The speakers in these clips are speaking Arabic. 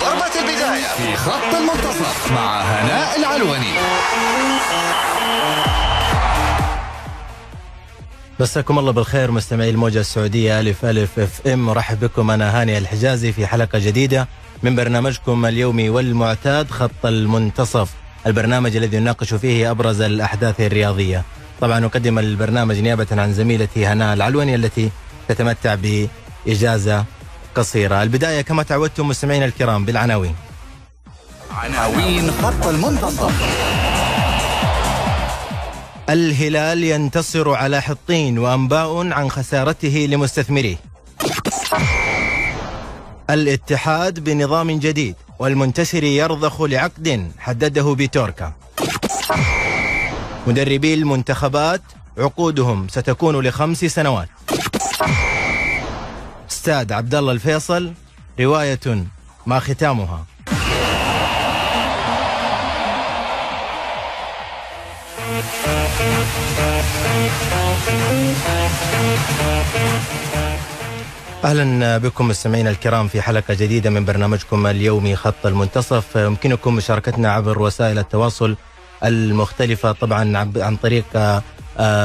ضربة البداية في خط المنتصف مع هناء العلوني. مساكم الله بالخير مستمعي الموجة السعودية ألف ألف اف ام، رحب بكم أنا هاني الحجازي في حلقة جديدة من برنامجكم اليومي والمعتاد خط المنتصف، البرنامج الذي نناقش فيه أبرز الأحداث الرياضية. طبعا أقدم البرنامج نيابة عن زميلتي هناء العلوني التي تتمتع بإجازة قصيرة. البداية كما تعودتم مستمعينا الكرام بالعناوين. عناوين خط المنتصف: الهلال ينتصر على حطين وأنباء عن خسارته لمستثمريه. الاتحاد بنظام جديد والمنتشري يرضخ لعقد حدده بيتوركا. مدربي المنتخبات عقودهم ستكون ل5 سنوات. استاد عبد الله الفيصل رواية ما ختامها. أهلا بكم مستمعينا الكرام في حلقة جديدة من برنامجكم اليومي خط المنتصف. يمكنكم مشاركتنا عبر وسائل التواصل المختلفة، طبعا عن طريق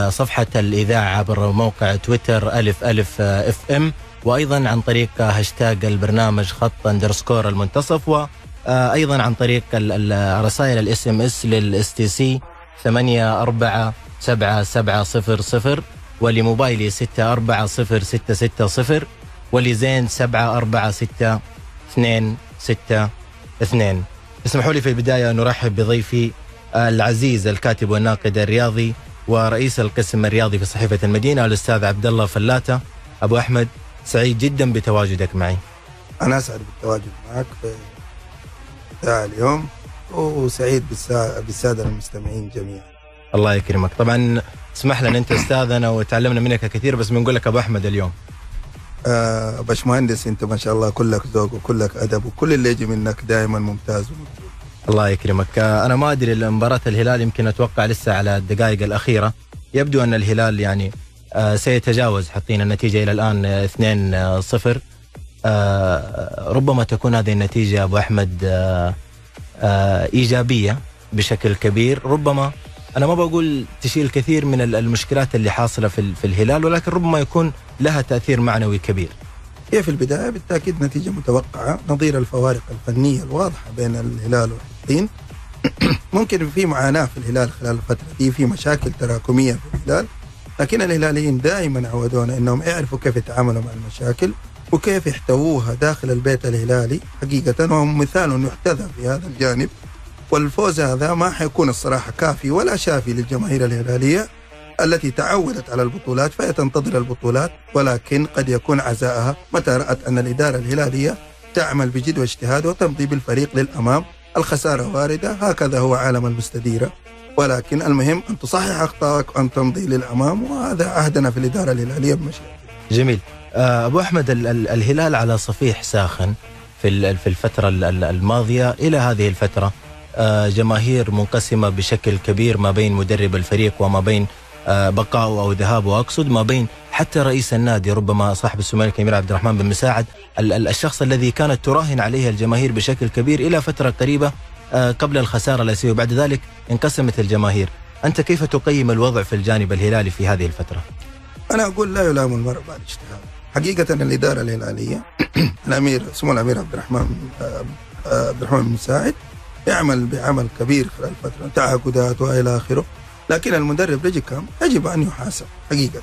صفحة الإذاعة عبر موقع تويتر ألف ألف اف ام، وأيضا عن طريق هاشتاج البرنامج خط اندرسكور المنتصف، وأيضا عن طريق رسائل الاس ام اس للاس تي سي 8477700 ولموبايلي 640660 ولزين 746262. اسمحوا لي في البداية أن أرحب بضيفي العزيز الكاتب والناقد الرياضي ورئيس القسم الرياضي في صحيفة المدينة الأستاذ عبد الله فلاتة. أبو أحمد، سعيد جدا بتواجدك معي. أنا أسعد بالتواجد معك في الساعة اليوم، وسعيد بالسادة المستمعين جميعا. الله يكرمك. طبعا اسمح لنا، انت استاذنا وتعلمنا منك كثير، بس بنقول لك ابو احمد اليوم. باشمهندس، انت ما شاء الله كلك ذوق وكلك ادب، وكل اللي يجي منك دائما ممتاز وممتاز. الله يكرمك. انا ما ادري، مباراه الهلال يمكن اتوقع لسه على الدقائق الاخيره، يبدو ان الهلال يعني سيتجاوز حاطين النتيجه الى الان 2-0. ربما تكون هذه النتيجه ابو احمد إيجابية بشكل كبير، ربما أنا ما بقول تشيل كثير من المشكلات اللي حاصلة في الهلال، ولكن ربما يكون لها تأثير معنوي كبير. هي في البداية بالتأكيد نتيجة متوقعة، نظير الفوارق الفنية الواضحة بين الهلال والحطين. ممكن في معاناة في الهلال خلال الفترة دي، في مشاكل تراكمية في الهلال، لكن الهلاليين دائما عودونا أنهم يعرفوا كيف يتعاملوا مع المشاكل وكيف يحتووها داخل البيت الهلالي حقيقة، وهم مثال يحتذى في هذا الجانب. والفوز هذا ما حيكون الصراحة كافي ولا شافي للجماهير الهلالية التي تعودت على البطولات، فهي تنتظر البطولات، ولكن قد يكون عزائها متى رأت أن الإدارة الهلالية تعمل بجد واجتهاد وتمضي بالفريق للأمام. الخسارة واردة، هكذا هو عالم المستديرة، ولكن المهم أن تصحح أخطائك وأن تمضي للأمام، وهذا عهدنا في الإدارة الهلالية بمشيئة. جميل. أبو أحمد، الهلال على صفيح ساخن في الفترة الماضية إلى هذه الفترة، جماهير منقسمة بشكل كبير ما بين مدرب الفريق وما بين بقائه أو ذهابه، أقصد ما بين حتى رئيس النادي، ربما صاحب السمو الكبير عبد الرحمن بن مساعد، الشخص الذي كانت تراهن عليه الجماهير بشكل كبير إلى فترة قريبة قبل الخسارة الأسيوية، وبعد ذلك انقسمت الجماهير. أنت كيف تقيم الوضع في الجانب الهلالي في هذه الفترة؟ أنا أقول لا يلام المرء بالاجتهاد. حقيقة الإدارة الهلالية الأمير سمو الأمير عبد الرحمن بن مساعد يعمل بعمل كبير خلال الفترة، تعاقدات وإلى آخره، لكن المدرب ريجي كام يجب أن يحاسب حقيقة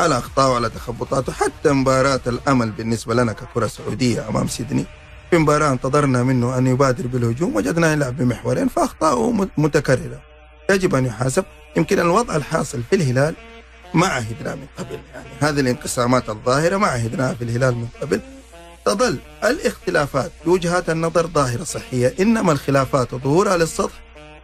على أخطائه وعلى تخبطاته. حتى مباراة الأمل بالنسبة لنا ككرة سعودية أمام سيدني، في مباراة انتظرنا منه أن يبادر بالهجوم، وجدناه يلعب بمحورين، فأخطائه متكررة، يجب أن يحاسب. يمكن الوضع الحاصل في الهلال ما عهدناه من قبل، يعني هذه الانقسامات الظاهرة ما عهدناها في الهلال من قبل. تظل الاختلافات بوجهات النظر ظاهرة صحية، إنما الخلافات وظهورها للسطح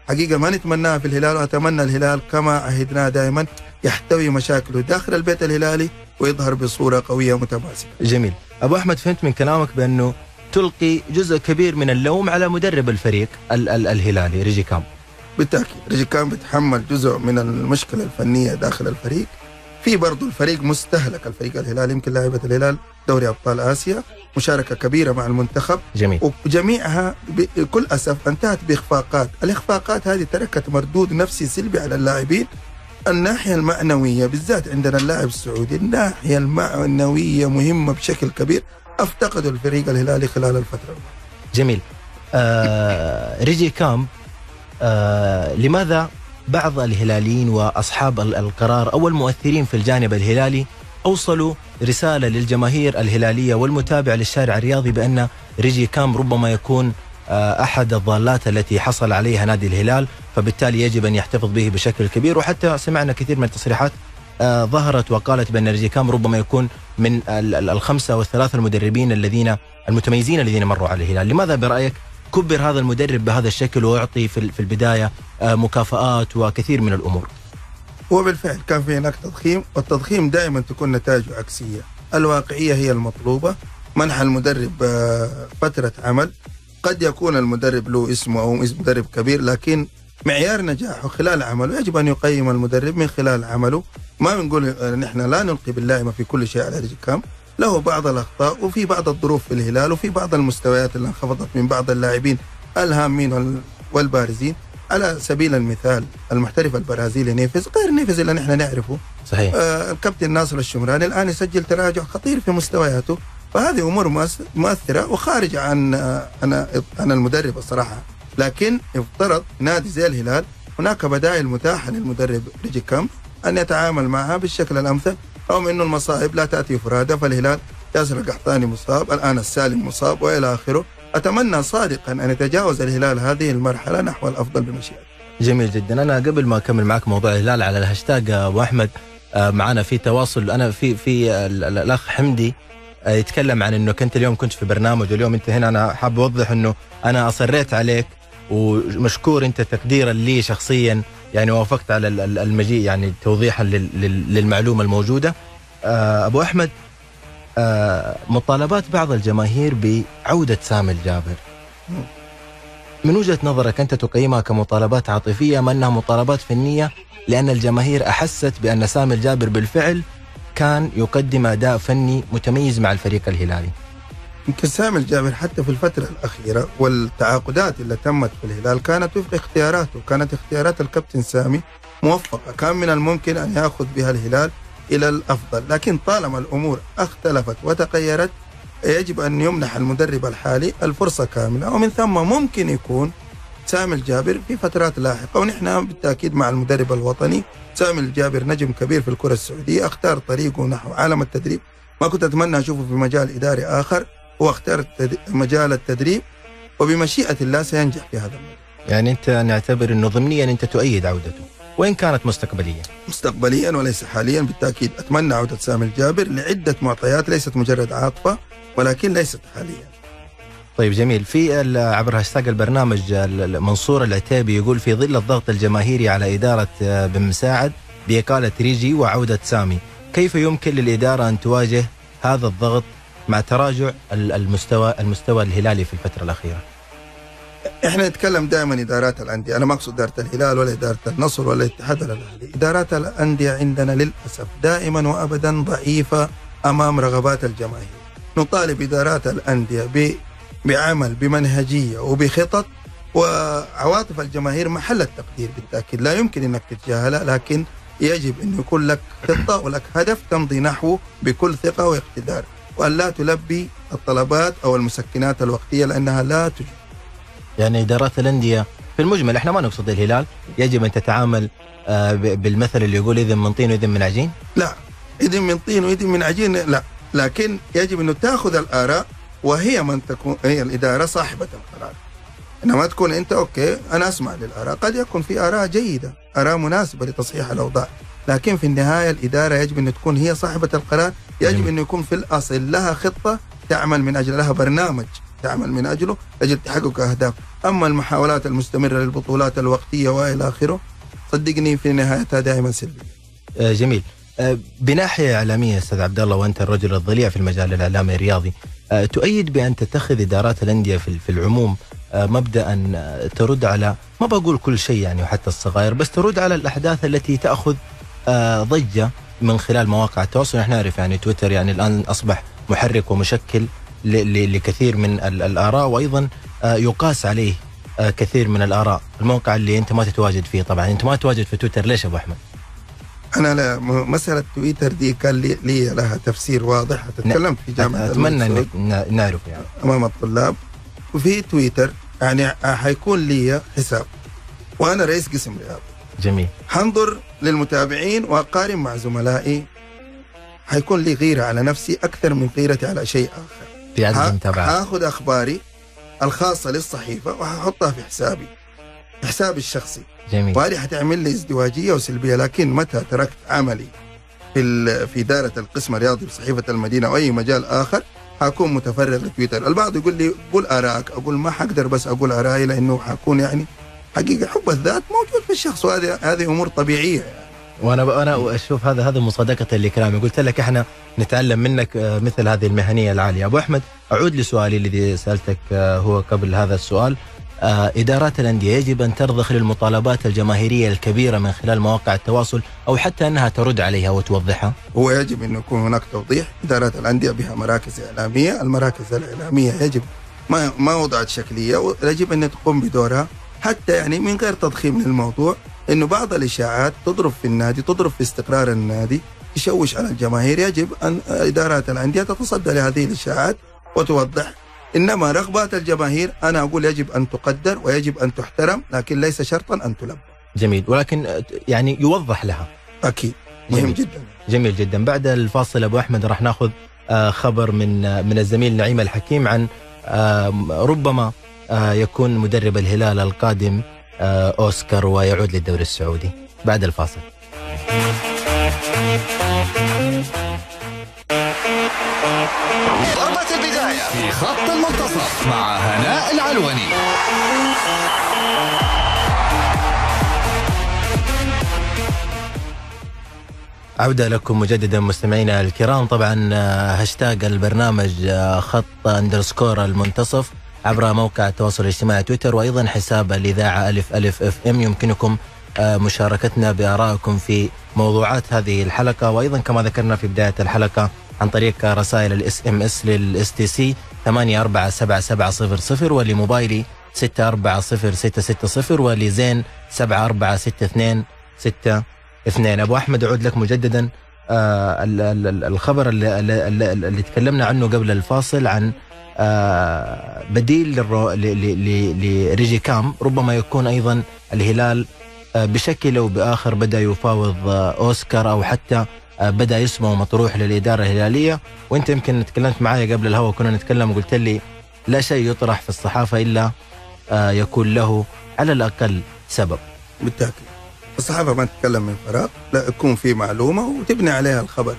حقيقة ما نتمناها في الهلال. وأتمنى الهلال كما عهدناه دائما يحتوي مشاكله داخل البيت الهلالي ويظهر بصورة قوية متماسكة. جميل. أبو أحمد، فهمت من كلامك بأنه تلقي جزء كبير من اللوم على مدرب الفريق الهلالي ريجي كام. بالتأكيد ريجي كام بيتحمل جزء من المشكلة الفنية داخل الفريق، في برضه الفريق مستهلك، الفريق الهلال يمكن لاعبة الهلال دوري أبطال آسيا، مشاركة كبيرة مع المنتخب جميل، وجميعها بكل أسف انتهت بإخفاقات. الإخفاقات هذه تركت مردود نفسي سلبي على اللاعبين. الناحية المعنوية بالذات عندنا اللاعب السعودي، الناحية المعنوية مهمة بشكل كبير، افتقدوا الفريق الهلالي خلال الفترة. جميل. ريجي كام، لماذا بعض الهلاليين وأصحاب القرار أو المؤثرين في الجانب الهلالي أوصلوا رسالة للجماهير الهلالية والمتابع للشارع الرياضي بأن ريجي كام ربما يكون أحد الضالات التي حصل عليها نادي الهلال، فبالتالي يجب أن يحتفظ به بشكل كبير؟ وحتى سمعنا كثير من التصريحات ظهرت وقالت بأن ريجي كام ربما يكون من الخمسة والثلاثة المدربين الذين المتميزين الذين مروا على الهلال. لماذا برأيك كبر هذا المدرب بهذا الشكل ويعطي في البداية مكافآت وكثير من الأمور؟ وبالفعل كان في هناك تضخيم، والتضخيم دائما تكون نتائجه عكسية. الواقعية هي المطلوبة، منح المدرب فترة عمل، قد يكون المدرب له اسمه أو اسم مدرب كبير، لكن معيار نجاحه خلال عمله يجب أن يقيم المدرب من خلال عمله. ما بنقول نحن لا نلقي باللائمة في كل شيء على ريجي كام، له بعض الأخطاء وفي بعض الظروف في الهلال وفي بعض المستويات اللي انخفضت من بعض اللاعبين الهامين والبارزين. على سبيل المثال المحترف البرازيلي نيفيز، غير نيفيز اللي نحن نعرفه صحيح. الكابتن ناصر الشمراني الآن يسجل تراجع خطير في مستوياته، فهذه أمور مؤثرة وخارجة عن المدرب الصراحة. لكن يفترض نادي زي الهلال هناك بدائل متاحة للمدرب ريجي كام أن يتعامل معها بالشكل الأمثل، رغم أنه المصائب لا تأتي فرادة. فالهلال ياسر القحطاني مصاب، الآن السالم مصاب، وإلى آخره. أتمنى صادقا أن يتجاوز الهلال هذه المرحلة نحو الأفضل بمشيئة. جميل جدا. أنا قبل ما أكمل معك موضوع الهلال على الهاشتاج أبو أحمد، معنا في تواصل، أنا في الأخ حمدي يتكلم عن أنه كنت اليوم في برنامج واليوم أنت هنا. أنا حاب أوضح أنه أنا أصريت عليك ومشكور أنت تقديرا لي شخصيا، يعني وافقت على المجيء يعني توضيحا للمعلومة الموجودة. أبو أحمد، مطالبات بعض الجماهير بعودة سامي الجابر، من وجهة نظرك أنت تقيمها كمطالبات عاطفية أم أنها مطالبات فنية؟ لأن الجماهير أحست بأن سامي الجابر بالفعل كان يقدم أداء فني متميز مع الفريق الهلالي. يمكن سامي الجابر حتى في الفترة الأخيرة والتعاقدات اللي تمت في الهلال كانت وفق اختياراته، كانت اختيارات الكابتن سامي موفقة، كان من الممكن أن يأخذ بها الهلال إلى الأفضل. لكن طالما الأمور اختلفت وتغيرت يجب أن يمنح المدرب الحالي الفرصة كاملة، ومن ثم ممكن يكون سامي الجابر في فترات لاحقة. ونحن بالتأكيد مع المدرب الوطني سامي الجابر نجم كبير في الكرة السعودية، اختار طريقه نحو عالم التدريب. ما كنت أتمنى أشوفه في مجال إداري آخر، هو اختار مجال التدريب، وبمشيئة الله سينجح في هذا المجال. يعني أنت نعتبر أنه ضمنيا أنت تؤيد عودته وإن كانت مستقبليا؟ مستقبليا وليس حاليا بالتأكيد. أتمنى عودة سامي الجابر لعدة معطيات، ليست مجرد عاطفة ولكن ليست حاليا. طيب جميل. في عبر هاشتاج البرنامج منصور العتيبي يقول في ظل الضغط الجماهيري على إدارة بن مساعد بإقالة ريجي وعودة سامي، كيف يمكن للإدارة أن تواجه هذا الضغط مع تراجع المستوى الهلالي في الفترة الأخيرة؟ احنا نتكلم دائما إدارات الأندية، أنا ما أقصد إدارة الهلال ولا إدارة النصر ولا الاتحاد ولا الأهلي. إدارات الأندية عندنا للأسف دائما وأبدا ضعيفة أمام رغبات الجماهير. نطالب إدارات الأندية بعمل بمنهجية وبخطط، وعواطف الجماهير محل التقدير بالتأكيد، لا يمكن أنك تتجاهلها، لكن يجب أن يكون لك خطة ولك هدف تمضي نحوه بكل ثقة واقتدار، وأن لا تلبي الطلبات أو المسكنات الوقتية لأنها لا توجد. يعني إدارات الأندية في المجمل، احنا ما نقصد الهلال، يجب أن تتعامل بالمثل اللي يقول إذن من طين وإذن من عجين؟ لا، إذن من طين وإذن من عجين لا، لكن يجب أنه تأخذ الآراء وهي من تكون هي الإدارة صاحبة القرار. إنما تكون أنت أوكي، أنا أسمع للآراء، قد يكون في آراء جيدة، آراء مناسبة لتصحيح الأوضاع، لكن في النهاية الإدارة يجب أن تكون هي صاحبة القرار، يجب أن يكون في الأصل لها خطة تعمل من أجل، لها برنامج تعمل من أجله لأجل تحقق أهداف. أما المحاولات المستمرة للبطولات الوقتية وإلى آخره صدقني في نهايتها دائما سلبية. جميل. بناحية إعلامية أستاذ عبد الله، وأنت الرجل الضليع في المجال الإعلامي الرياضي، تؤيد بأن تتخذ إدارات الأندية في العموم مبدأ أن ترد على، ما بقول كل شيء يعني وحتى الصغائر، بس ترد على الأحداث التي تأخذ ضجة من خلال مواقع التواصل. نحن نعرف يعني تويتر يعني الآن أصبح محرك ومشكل لكثير من الآراء، وأيضا يقاس عليه كثير من الآراء. الموقع اللي أنت ما تتواجد فيه، طبعا أنت ما تتواجد في تويتر، ليش أبو أحمد؟ أنا لا، مسألة تويتر دي كان لي لها تفسير واضح، أتكلم في جامعة أتمنى أن نعرف يعني أمام الطلاب. وفي تويتر يعني حيكون لي حساب وأنا رئيس قسم رياضة، جميل، حنظر للمتابعين وأقارن مع زملائي، حيكون لي غيرة على نفسي أكثر من غيرتي على شيء آخر. في عدد المتابعات هاخذ أخباري الخاصة للصحيفة وهحطها في حسابي الشخصي. جميل. وهذه حتعمل لي ازدواجية وسلبية. لكن متى تركت عملي في إدارة القسم الرياضي بصحيفة المدينة أو أي مجال آخر، حكون متفرغ لتويتر. البعض يقول لي قول آرائك، أقول ما حقدر بس أقول آرائي، لأنه حكون يعني حقيقة حب الذات موجود في الشخص، وهذه أمور طبيعية يعني. وأنا أشوف هذا مصادقة لكلامي. قلت لك إحنا نتعلم منك مثل هذه المهنية العالية. أبو أحمد، أعود لسؤالي الذي سألتك هو قبل هذا السؤال. إدارات الأندية يجب أن ترضخ للمطالبات الجماهيرية الكبيرة من خلال مواقع التواصل، أو حتى أنها ترد عليها وتوضحها. هو يجب أن يكون هناك توضيح. إدارات الأندية بها مراكز إعلامية، المراكز الإعلامية يجب ما وضعت شكلية، ويجب أن تقوم بدورها، حتى يعني من غير تضخيم للموضوع، إنه بعض الإشاعات تضرب في النادي، تضرب في استقرار النادي، تشوش على الجماهير. يجب أن إدارات الأندية تتصدى لهذه الإشاعات وتوضح. إنما رغبات الجماهير أنا أقول يجب أن تقدر ويجب أن تحترم، لكن ليس شرطا أن تلبى. جميل، ولكن يعني يوضح لها. أكيد، مهم جدا. جميل جدا. بعد الفاصل أبو أحمد راح ناخذ خبر من الزميل نعيم الحكيم عن ربما يكون مدرب الهلال القادم أوسكار ويعود للدوري السعودي. بعد الفاصل. ضربة البداية في خط المنتصف مع هناء العلوني. عودة لكم مجددا مستمعينا الكرام. طبعا هاشتاج البرنامج _المنتصف عبر موقع التواصل الاجتماعي تويتر، وأيضا حساب الإذاعة ألف ألف FM. يمكنكم مشاركتنا بآرائكم في موضوعات هذه الحلقة، وأيضا كما ذكرنا في بداية الحلقة عن طريق رسائل SMS للSTC 847700، ولموبايلي 640660، ولزين 746262. أبو أحمد، أعود لك مجددا. الخبر اللي تكلمنا عنه قبل الفاصل عن بديل لريجي كام، ربما يكون أيضا الهلال بشكل أو بآخر بدأ يفاوض أوسكار، أو حتى بدأ اسمه مطروح للإدارة الهلالية. وأنت يمكن تكلمت معايا قبل الهوا، كنا نتكلم وقلت لي لا شيء يطرح في الصحافة إلا يكون له على الأقل سبب. بالتأكيد الصحافة ما تتكلم من فراغ، لا، يكون في معلومة وتبني عليها الخبر.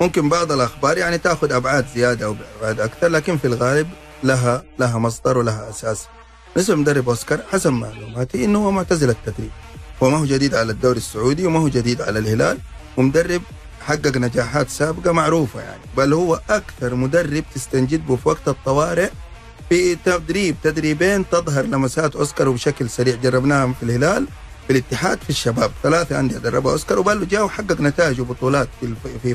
ممكن بعض الأخبار يعني تأخذ أبعاد زيادة أو أبعاد أكثر، لكن في الغالب لها مصدر ولها أساس. بالنسبة لمدرب أوسكار، حسب معلوماتي أنه هو معتزل التدريب، وما هو جديد على الدوري السعودي وما هو جديد على الهلال، ومدرب حقق نجاحات سابقة معروفة يعني، بل هو أكثر مدرب تستنجد في وقت الطوارئ في تدريبين تظهر لمسات أوسكار بشكل سريع. جربناهم في الهلال، في الاتحاد، في الشباب، 3 أندية دربها أوسكار، وباله جاء وحقق نتائج وبطولات في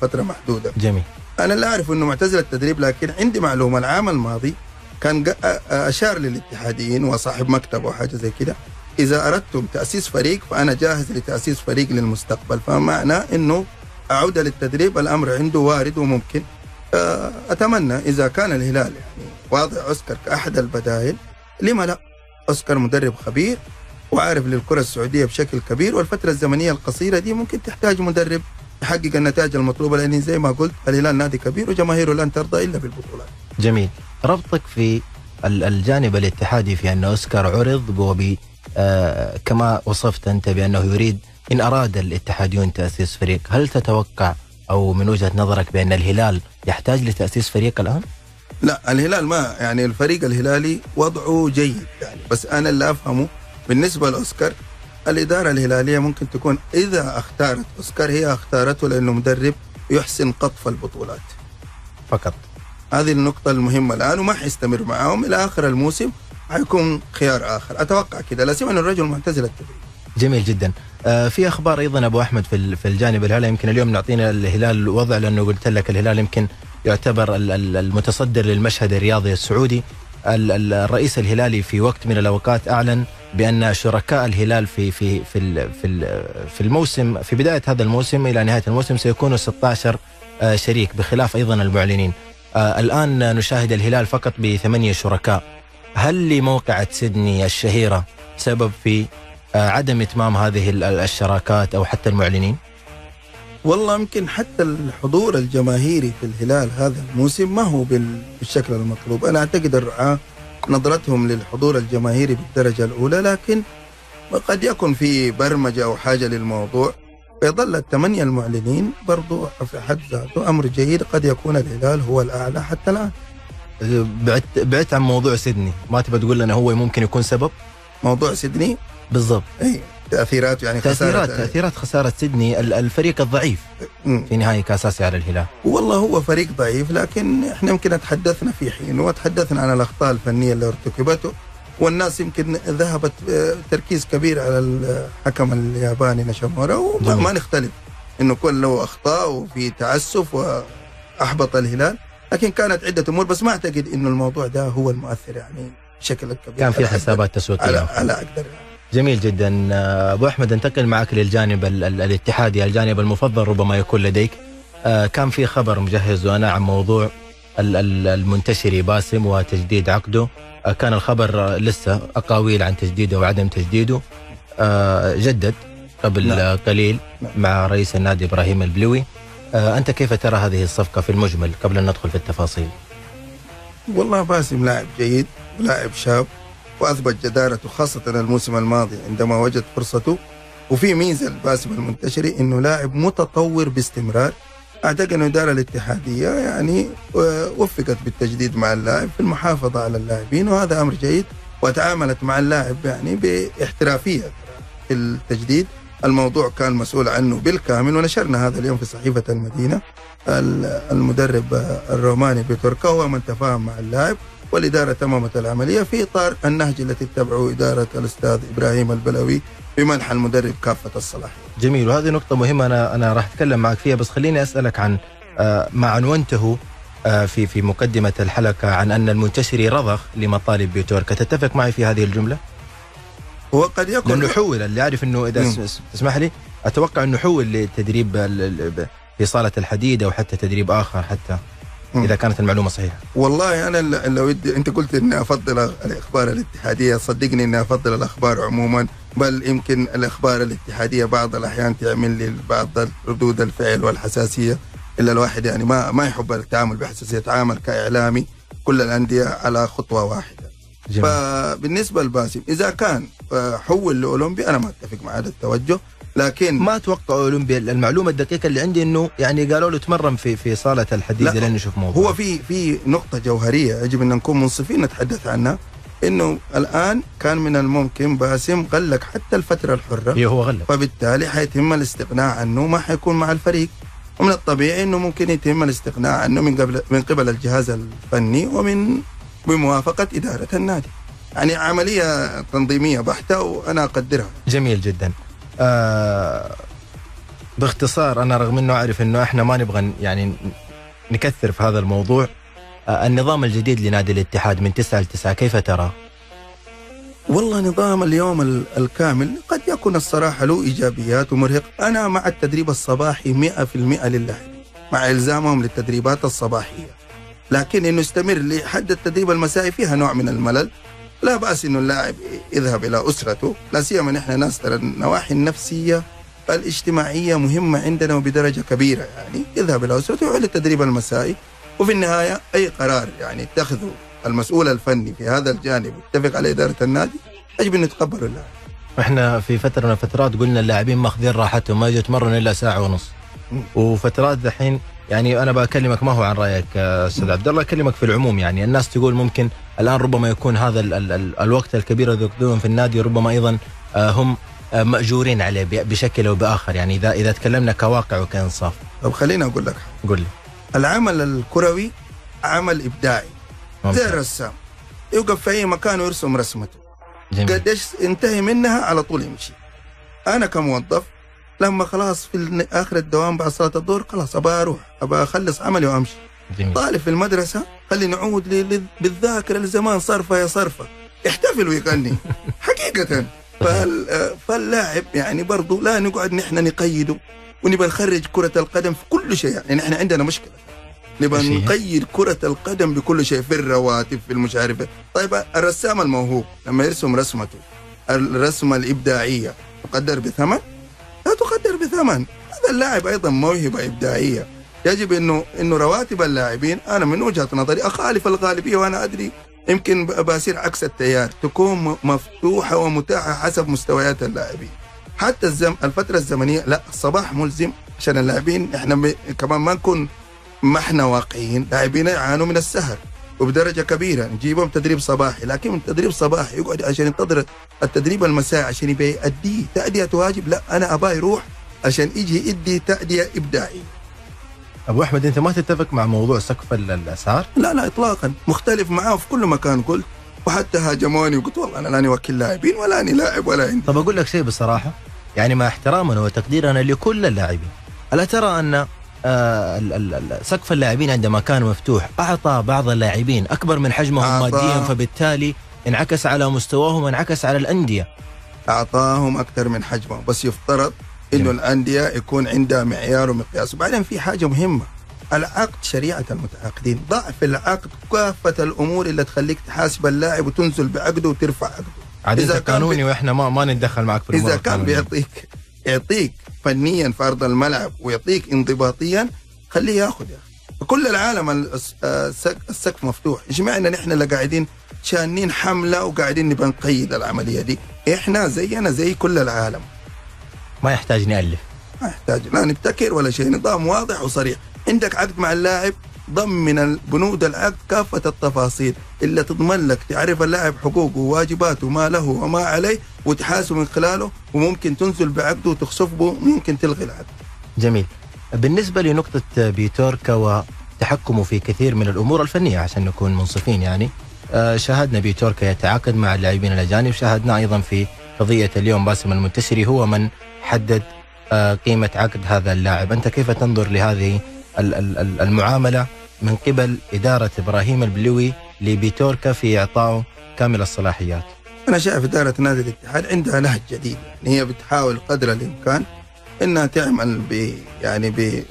فترة محدودة. جميل. أنا لا أعرف أنه معتزل التدريب، لكن عندي معلومة العام الماضي كان أشار للاتحاديين وصاحب مكتب وحاجة زي كده، إذا أردتم تأسيس فريق فأنا جاهز لتأسيس فريق للمستقبل. فمعنى أنه عودة للتدريب الأمر عنده وارد وممكن. أتمنى إذا كان الهلال يعني واضع أوسكار كأحد البدائل، لما لا؟ أوسكار مدرب خبير وعارف للكرة السعودية بشكل كبير، والفترة الزمنية القصيرة دي ممكن تحتاج مدرب يحقق النتائج المطلوبة، لأن زي ما قلت الهلال نادي كبير وجماهيره لن ترضى إلا بالبطولات. جميل. ربطك في الجانب الاتحادي في أن أوسكار عرض كما وصفت أنت بأنه يريد، إن أراد الاتحاديون تأسيس فريق، هل تتوقع أو من وجهة نظرك بأن الهلال يحتاج لتأسيس فريق الآن؟ لا، الهلال ما يعني الفريق الهلالي وضعه جيد يعني، بس أنا اللي أفهمه بالنسبة لأوسكار، الإدارة الهلالية ممكن تكون إذا اختارت أوسكار هي اختارته لأنه مدرب يحسن قطف البطولات فقط. هذه النقطة المهمة الآن، وما حيستمر معاهم إلى آخر الموسم، حيكون خيار آخر أتوقع كده، لا سيما أن الرجل معتزل التدريب. جميل جدا. في اخبار ايضا ابو احمد في الجانب الهلال، يمكن اليوم نعطينا الهلال الوضع، لانه قلت لك الهلال يمكن يعتبر المتصدر للمشهد الرياضي السعودي. الرئيس الهلالي في وقت من الاوقات اعلن بان شركاء الهلال في في في في في الموسم، في بدايه هذا الموسم الى نهايه الموسم، سيكونوا 16 شريك بخلاف ايضا المعلنين. الان نشاهد الهلال فقط ب8 شركاء. هل لموقعة سيدني الشهيرة سبب في عدم إتمام هذه الشراكات أو حتى المعلنين؟ والله يمكن حتى الحضور الجماهيري في الهلال هذا الموسم ما هو بالشكل المطلوب. أنا أعتقد الرعاة نظرتهم للحضور الجماهيري بالدرجة الأولى، لكن قد يكون في برمجة أو حاجة للموضوع، فيظل ال8 المعلنين برضو في حد ذاته أمر جيد. قد يكون الهلال هو الأعلى حتى الآن. بعدت عن موضوع سيدني، ما تبى تقول لنا هو ممكن يكون سبب موضوع سيدني بالضبط؟ اي تاثيرات، يعني تأثيرات خسارة سيدني، الفريق الضعيف في نهاية كأساسي على الهلال. والله هو فريق ضعيف، لكن احنا يمكن تحدثنا في حين وتحدثنا عن الأخطاء الفنية اللي ارتكبته، والناس يمكن ذهبت تركيز كبير على الحكم الياباني نيشيمورا، وما نختلف انه كان له أخطاء وفي تعسف وأحبط الهلال، لكن كانت عدة أمور، بس ما أعتقد إنه الموضوع ده هو المؤثر يعني بشكل كبير. كان في حسابات تسويقية على أقدر. جميل جدا أبو أحمد، انتقل معك للجانب الاتحادي، الجانب المفضل ربما يكون لديك. كان في خبر مجهزه أنا عن موضوع المنتشري باسم وتجديد عقده. كان الخبر لسه أقاويل عن تجديده وعدم تجديده. جدد قبل قليل مع رئيس النادي إبراهيم البلوي. أنت كيف ترى هذه الصفقة في المجمل قبل أن ندخل في التفاصيل؟ والله باسم لاعب جيد، لاعب شاب، وأثبت جدارته خاصة الموسم الماضي عندما وجد فرصته. وفي ميزة لباسم المنتشري أنه لاعب متطور باستمرار. أعتقد أنه الإدارة الاتحادية يعني وفقت بالتجديد مع اللاعب في المحافظة على اللاعبين، وهذا أمر جيد، وتعاملت مع اللاعب يعني باحترافية في التجديد. الموضوع كان مسؤول عنه بالكامل، ونشرنا هذا اليوم في صحيفة المدينة. المدرب الروماني بيتوركا هو من تفاهم مع اللاعب، والإدارة تممت العملية في إطار النهج التي اتبعه إدارة الأستاذ إبراهيم البلوي بمنح المدرب كافة الصلاحيات. جميل، وهذه نقطة مهمة أنا راح أتكلم معك فيها، بس خليني أسألك عن ما عنونته في مقدمة الحلقة عن أن المنتشري رضخ لمطالب بيتوركا. تتفق معي في هذه الجملة؟ هو قد يكون لأنه حول، اللي عارف أنه إذا تسمح لي أتوقع أنه حول لتدريب في صالة الحديد أو حتى تدريب آخر، حتى إذا كانت المعلومة صحيحة. والله أنا لو أنت قلت أني أفضل الأخبار الاتحادية، صدقني أني أفضل الأخبار عموما، بل يمكن الأخبار الاتحادية بعض الأحيان تعمل لي بعض ردود الفعل والحساسية، إلا الواحد يعني ما يحب التعامل بحساسية. يتعامل كإعلامي كل الأندية على خطوة واحدة. جميل. فبالنسبة لباسم، إذا كان حول لأولمبي أنا ما أتفق مع هذا التوجه، لكن ما أتوقع أولمبي. المعلومة الدقيقة اللي عندي إنه يعني قالوا له تمرن في صالة الحديد. لن نشوف موضوع. هو في نقطة جوهرية يجب أن نكون منصفين نتحدث عنها، إنه الآن كان من الممكن باسم غلق حتى الفترة الحرة. هو غلق، فبالتالي حيتم الاستغناء عنه، ما حيكون مع الفريق، ومن الطبيعي إنه ممكن يتم الاستغناء عنه من قبل الجهاز الفني ومن بموافقة إدارة النادي. يعني عملية تنظيمية بحتة وأنا أقدرها. جميل جدا. باختصار، أنا رغم أنه أعرف أنه إحنا ما نبغى يعني نكثر في هذا الموضوع، النظام الجديد لنادي الاتحاد من 9 ل 9 كيف ترى؟ والله نظام اليوم الكامل قد يكون الصراحة له إيجابيات ومرهق. أنا مع التدريب الصباحي 100% للاعبين، مع إلزامهم للتدريبات الصباحية، لكن انه يستمر لحد التدريب المسائي فيها نوع من الملل. لا باس انه اللاعب يذهب الى اسرته، لا سيما نحن ناس ترى النواحي النفسيه الاجتماعيه مهمه عندنا وبدرجه كبيره، يعني يذهب الى اسرته ويعيد التدريب المسائي. وفي النهايه اي قرار يعني يتخذه المسؤول الفني في هذا الجانب يتفق على اداره النادي يجب ان يتقبله اللاعب. احنا في فتره من الفترات قلنا اللاعبين ماخذين راحتهم، ما يجوا يتمرنوا الا ساعه ونص، وفترات دحين يعني أنا بكلمك ما هو عن رأيك أستاذ عبد الله، أكلمك في العموم. يعني الناس تقول ممكن الآن ربما يكون هذا الوقت الكبير الذي يقضونه في النادي ربما أيضا هم مأجورين عليه بشكل أو بآخر، يعني إذا تكلمنا كواقع وكإنصاف. طب خليني أقول لك، قول لي. العمل الكروي عمل إبداعي زي الرسام، يوقف في أي مكان ويرسم رسمته، قديش ينتهي منها على طول يمشي. انا كموظف لما خلاص في اخر الدوام بعد صلاه الظهر خلاص ابى اروح، ابى اخلص عملي وامشي. جميل. طالب في المدرسه خلي نعود بالذاكره لزمان صرفه يا صرفه، يحتفل ويغني حقيقه. فاللاعب يعني برضه لا نقعد نحن نقيده ونبقى نخرج كره القدم في كل شيء، يعني نحن عندنا مشكله نبقى نقيد كرة القدم بكل شيء، في الرواتب، في المش عارفة. طيب الرسام الموهوب لما يرسم رسمته، الرسمة الإبداعية تقدر بثمن؟ لا تقدر بثمن. هذا اللاعب أيضا موهبة إبداعية، يجب إنه رواتب اللاعبين أنا من وجهة نظري أخالف الغالبية، وأنا أدري يمكن بصير عكس التيار، تكون مفتوحة ومتاحة حسب مستويات اللاعبين. حتى الفترة الزمنية لا، الصباح ملزم عشان اللاعبين إحنا كمان ما نكون ما احنا واقعيين، لاعبين يعانوا من السهر وبدرجه كبيره، نجيبهم تدريب صباحي، لكن تدريب صباحي يقعد عشان ينتظر التدريب المسائي عشان يبي يأديه تأدية واجب، لا انا اباه يروح عشان يجي يدي تأدية إبداعية. ابو احمد انت ما تتفق مع موضوع سقف الاسعار؟ لا لا اطلاقا، مختلف معاه في كل مكان قلت، وحتى هاجموني وقلت والله انا لاني وكيل لاعبين ولا اني لاعب ولا عندي. طب اقول لك شيء بصراحه، يعني مع احترامنا وتقديرنا لكل اللاعبين، الا ترى ان سقف اللاعبين عندما كان مفتوح أعطى بعض اللاعبين أكبر من حجمهم ماديا، فبالتالي انعكس على مستواهم وانعكس على الأندية، أعطاهم أكثر من حجمهم. بس يفترض إنه الأندية يكون عندها معيار ومقياس. وبعدين في حاجة مهمة، العقد، شريعة المتعاقدين، ضعف العقد كافة الأمور اللي تخليك تحاسب اللاعب وتنزل بعقده وترفع عقده. عاد قانوني وإحنا ما نتدخل معك في الأمور. إذا كان يعطيك فنيا في ارض الملعب ويعطيك انضباطيا خليه ياخذ يا اخي. كل العالم السقف مفتوح، ايش معنى نحن اللي قاعدين شانين حمله وقاعدين نبقى نقيد العمليه دي؟ احنا زينا زي كل العالم. ما يحتاج نالف، ما يحتاج لا نبتكر ولا شيء، نظام واضح وصريح، عندك عقد مع اللاعب ضمن بنود العقد كافه التفاصيل اللي تضمن لك، تعرف اللاعب حقوقه وواجباته وما له وما عليه وتحاسب من خلاله، وممكن تنزل بعقده وتخسف به، ممكن تلغي العقد. جميل. بالنسبه لنقطه بيتوركا وتحكمه في كثير من الامور الفنيه عشان نكون منصفين، يعني شاهدنا بيتوركا يتعاقد مع اللاعبين الاجانب، شاهدنا ايضا في قضيه اليوم باسم المنتشري هو من حدد قيمه عقد هذا اللاعب. انت كيف تنظر لهذه المعامله من قبل اداره ابراهيم البلوي لبيتوركا في اعطائه كامل الصلاحيات؟ انا شايف اداره نادي الاتحاد عندها نهج جديد، يعني هي بتحاول قدر الامكان انها تعمل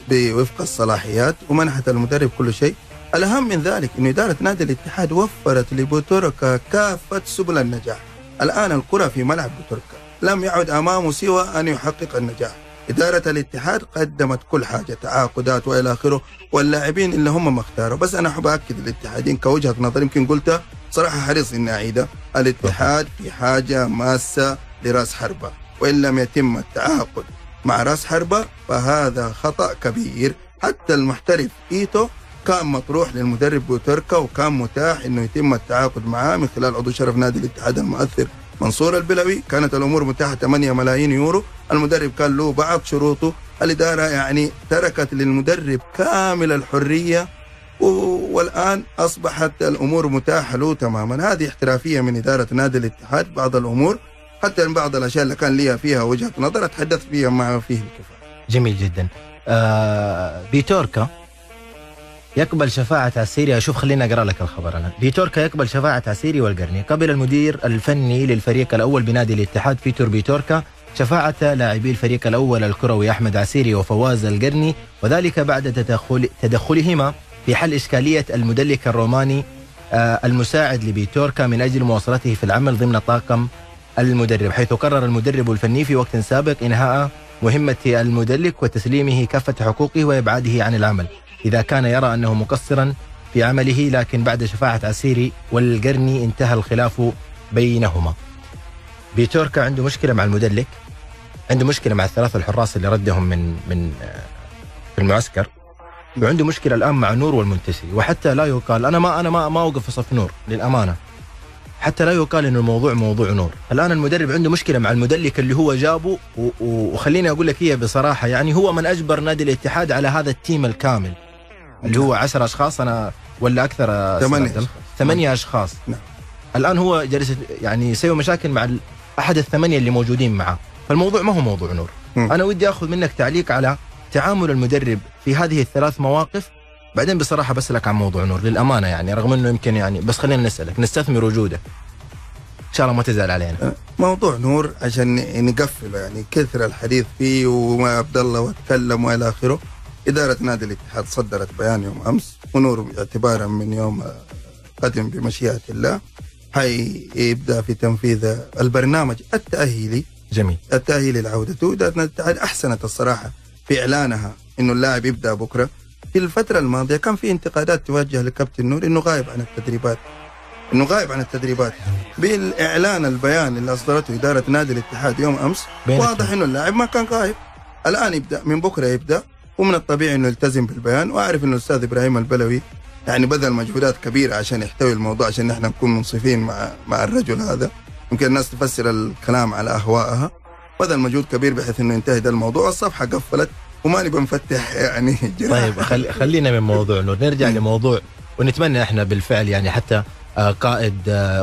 بوفق الصلاحيات ومنحت المدرب كل شيء. الاهم من ذلك انه اداره نادي الاتحاد وفرت لبيتوركا كافه سبل النجاح. الان الكره في ملعب بيتوركا، لم يعد امامه سوى ان يحقق النجاح. إدارة الاتحاد قدمت كل حاجة، تعاقدات وإلى آخره، واللاعبين اللي هم ما اختاروا. بس أنا أحب أكد الاتحادين كوجهة نظر، يمكن قلتها صراحة حريص إني أعيدها، الاتحاد في حاجة ماسة لرأس حربة، وإن لم يتم التعاقد مع رأس حربة فهذا خطأ كبير. حتى المحترف إيتو كان مطروح للمدرب بيتوركا وكان متاح إنه يتم التعاقد معاه من خلال عضو شرف نادي الاتحاد المؤثر منصور البلوي، كانت الأمور متاحة 8 ملايين يورو، المدرب كان له بعض شروطه، الإدارة يعني تركت للمدرب كامل الحرية، والآن أصبحت الأمور متاحة له تماما. هذه احترافية من إدارة نادي الاتحاد. بعض الأمور حتى بعض الأشياء اللي كان ليها فيها وجهة نظر أتحدث فيها ما فيه الكفاية. جميل جدا. بيتوركا يقبل شفاعة عسيري. أشوف خلينا أقرأ لك الخبر أنا. بيتوركا يقبل شفاعة عسيري والقرني. قبل المدير الفني للفريق الأول بنادي الاتحاد فيتور بيتوركا شفاعة لاعبي الفريق الأول الكروي أحمد عسيري وفواز القرني، وذلك بعد تدخلهما في حل إشكالية المدلك الروماني المساعد لبيتوركا من أجل مواصلته في العمل ضمن طاقم المدرب، حيث قرر المدرب الفني في وقت سابق إنهاء مهمة المدلك وتسليمه كافة حقوقه وإبعاده عن العمل إذا كان يرى أنه مقصرا في عمله، لكن بعد شفاعة عسيري والقرني انتهى الخلاف بينهما. بيتوركا عنده مشكلة مع المدلك، عنده مشكلة مع الثلاثة الحراس اللي ردهم من في المعسكر، وعنده مشكلة الآن مع نور والمنتشري، وحتى لا يقال أنا ما أوقف في صف نور للأمانة، حتى لا يقال إنه الموضوع موضوع نور. الآن المدرب عنده مشكلة مع المدلك اللي هو جابه، وخليني أقول لك هي بصراحة، يعني هو من أجبر نادي الاتحاد على هذا التيم الكامل اللي هو 10 أشخاص أنا ولا أكثر، 8 أشخاص. الآن هو جالس يعني يسوي مشاكل مع أحد الثمانية اللي موجودين معه، فالموضوع ما هو موضوع نور. أنا ودي أخذ منك تعليق على تعامل المدرب في هذه الثلاث مواقف، بعدين بصراحة بسألك عن موضوع نور للأمانة، يعني رغم أنه يمكن يعني بس خلينا نسألك نستثمر وجوده إن شاء الله ما تزعل علينا. موضوع نور عشان نقفله يعني كثر الحديث فيه وما عبد الله واتكلم وإلى آخره. إدارة نادي الاتحاد صدرت بيان يوم أمس، ونور اعتبارا من يوم قدم بمشيئة الله حيبدأ في تنفيذ البرنامج التأهيلي. جميل. التأهيلي لعودته. إدارة نادي الاتحاد أحسنت الصراحة في إعلانها إنه اللاعب يبدأ بكرة. في الفترة الماضية كان في انتقادات توجه لكابتن نور إنه غايب عن التدريبات، إنه غايب عن التدريبات. بالإعلان البيان اللي أصدرته إدارة نادي الاتحاد يوم أمس واضح إنه اللاعب ما كان غايب. الآن يبدأ من بكرة يبدأ، ومن الطبيعي إنه يلتزم بالبيان. وأعرف إنه الأستاذ إبراهيم البلوي يعني بذل مجهودات كبيرة عشان يحتوي الموضوع، عشان نحن نكون منصفين مع الرجل هذا. يمكن الناس تفسر الكلام على أهوائها. بذل مجهود كبير بحيث إنه ينتهي ده الموضوع. الصفحة قفلت وماني بنفتح يعني. طيب خلينا من موضوع نور نرجع لموضوع، ونتمنى احنا بالفعل يعني حتى قائد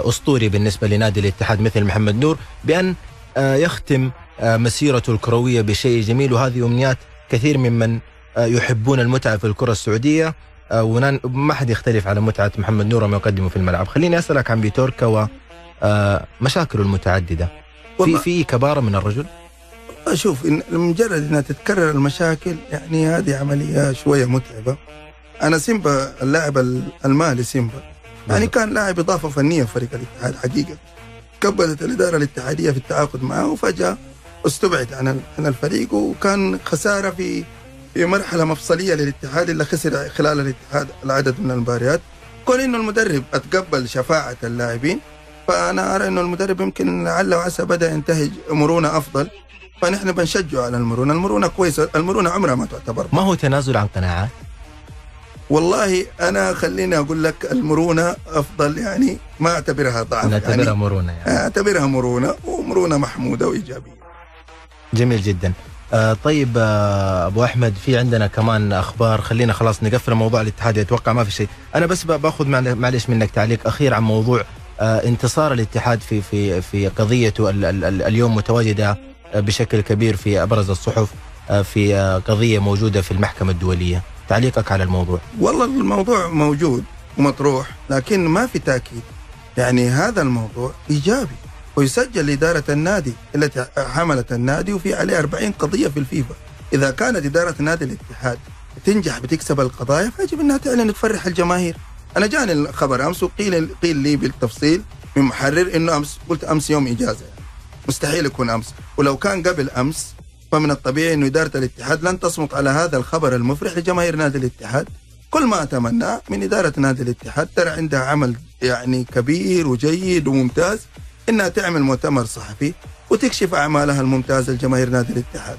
أسطوري بالنسبة لنادي الاتحاد مثل محمد نور بأن يختم مسيرته الكروية بشيء جميل، وهذه أمنيات كثير ممن يحبون المتعة في الكرة السعودية، وما حد يختلف على متعة محمد نور وما يقدمه في الملعب. خليني أسألك عن بيتوركا ومشاكله المتعددة. في كبارة من الرجل؟ أشوف إن مجرد أنها تتكرر المشاكل يعني هذه عملية شوية متعبة. أنا سيمبا اللاعب المالي سيمبا يعني كان لاعب إضافة فنية في فريق الاتحاد حقيقة. كبلت الإدارة الاتحادية في التعاقد معه، وفجأة استبعد عن الفريق، وكان خسارة في مرحلة مفصلية للاتحاد اللي خسر خلال الاتحاد العدد من المباريات. كون إنه المدرب أتقبل شفاعة اللاعبين، فأنا أرى إنه المدرب يمكن لعل وعسى بدأ ينتهج مرونة أفضل. فنحن بنشجع على المرونة، المرونة كويسة، المرونة عمرها ما تعتبر. ما هو تنازل عن قناعات؟ والله أنا خليني أقول لك المرونة أفضل، يعني ما أعتبرها ضعف، نعتبرها يعني مرونة، يعني أعتبرها مرونة، ومرونة محمودة وإيجابية. جميل جدا. طيب أبو أحمد، في عندنا كمان أخبار، خلينا خلاص نقفل موضوع الاتحاد، أتوقع ما في شيء. أنا بس باخذ معلش منك تعليق أخير عن موضوع انتصار الاتحاد في قضيته اليوم متواجدة بشكل كبير في أبرز الصحف في قضية موجودة في المحكمة الدولية. تعليقك على الموضوع. والله الموضوع موجود ومطروح، لكن ما في تأكيد. يعني هذا الموضوع إيجابي ويسجل إدارة النادي التي حملت النادي، وفي عليه 40 قضية في الفيفا. إذا كانت إدارة نادي الاتحاد تنجح بتكسب القضايا، فيجب أنها تعلن تفرح الجماهير. أنا جاني الخبر أمس، وقيل لي بالتفصيل من محرر إنه أمس، قلت أمس يوم إجازة، يعني مستحيل يكون أمس، ولو كان قبل أمس فمن الطبيعي أن إدارة الاتحاد لن تصمت على هذا الخبر المفرح لجماهير نادي الاتحاد. كل ما أتمناه من إدارة نادي الاتحاد، ترى عندها عمل يعني كبير وجيد وممتاز، إنها تعمل مؤتمر صحفي وتكشف أعمالها الممتازة لجماهير نادي الاتحاد.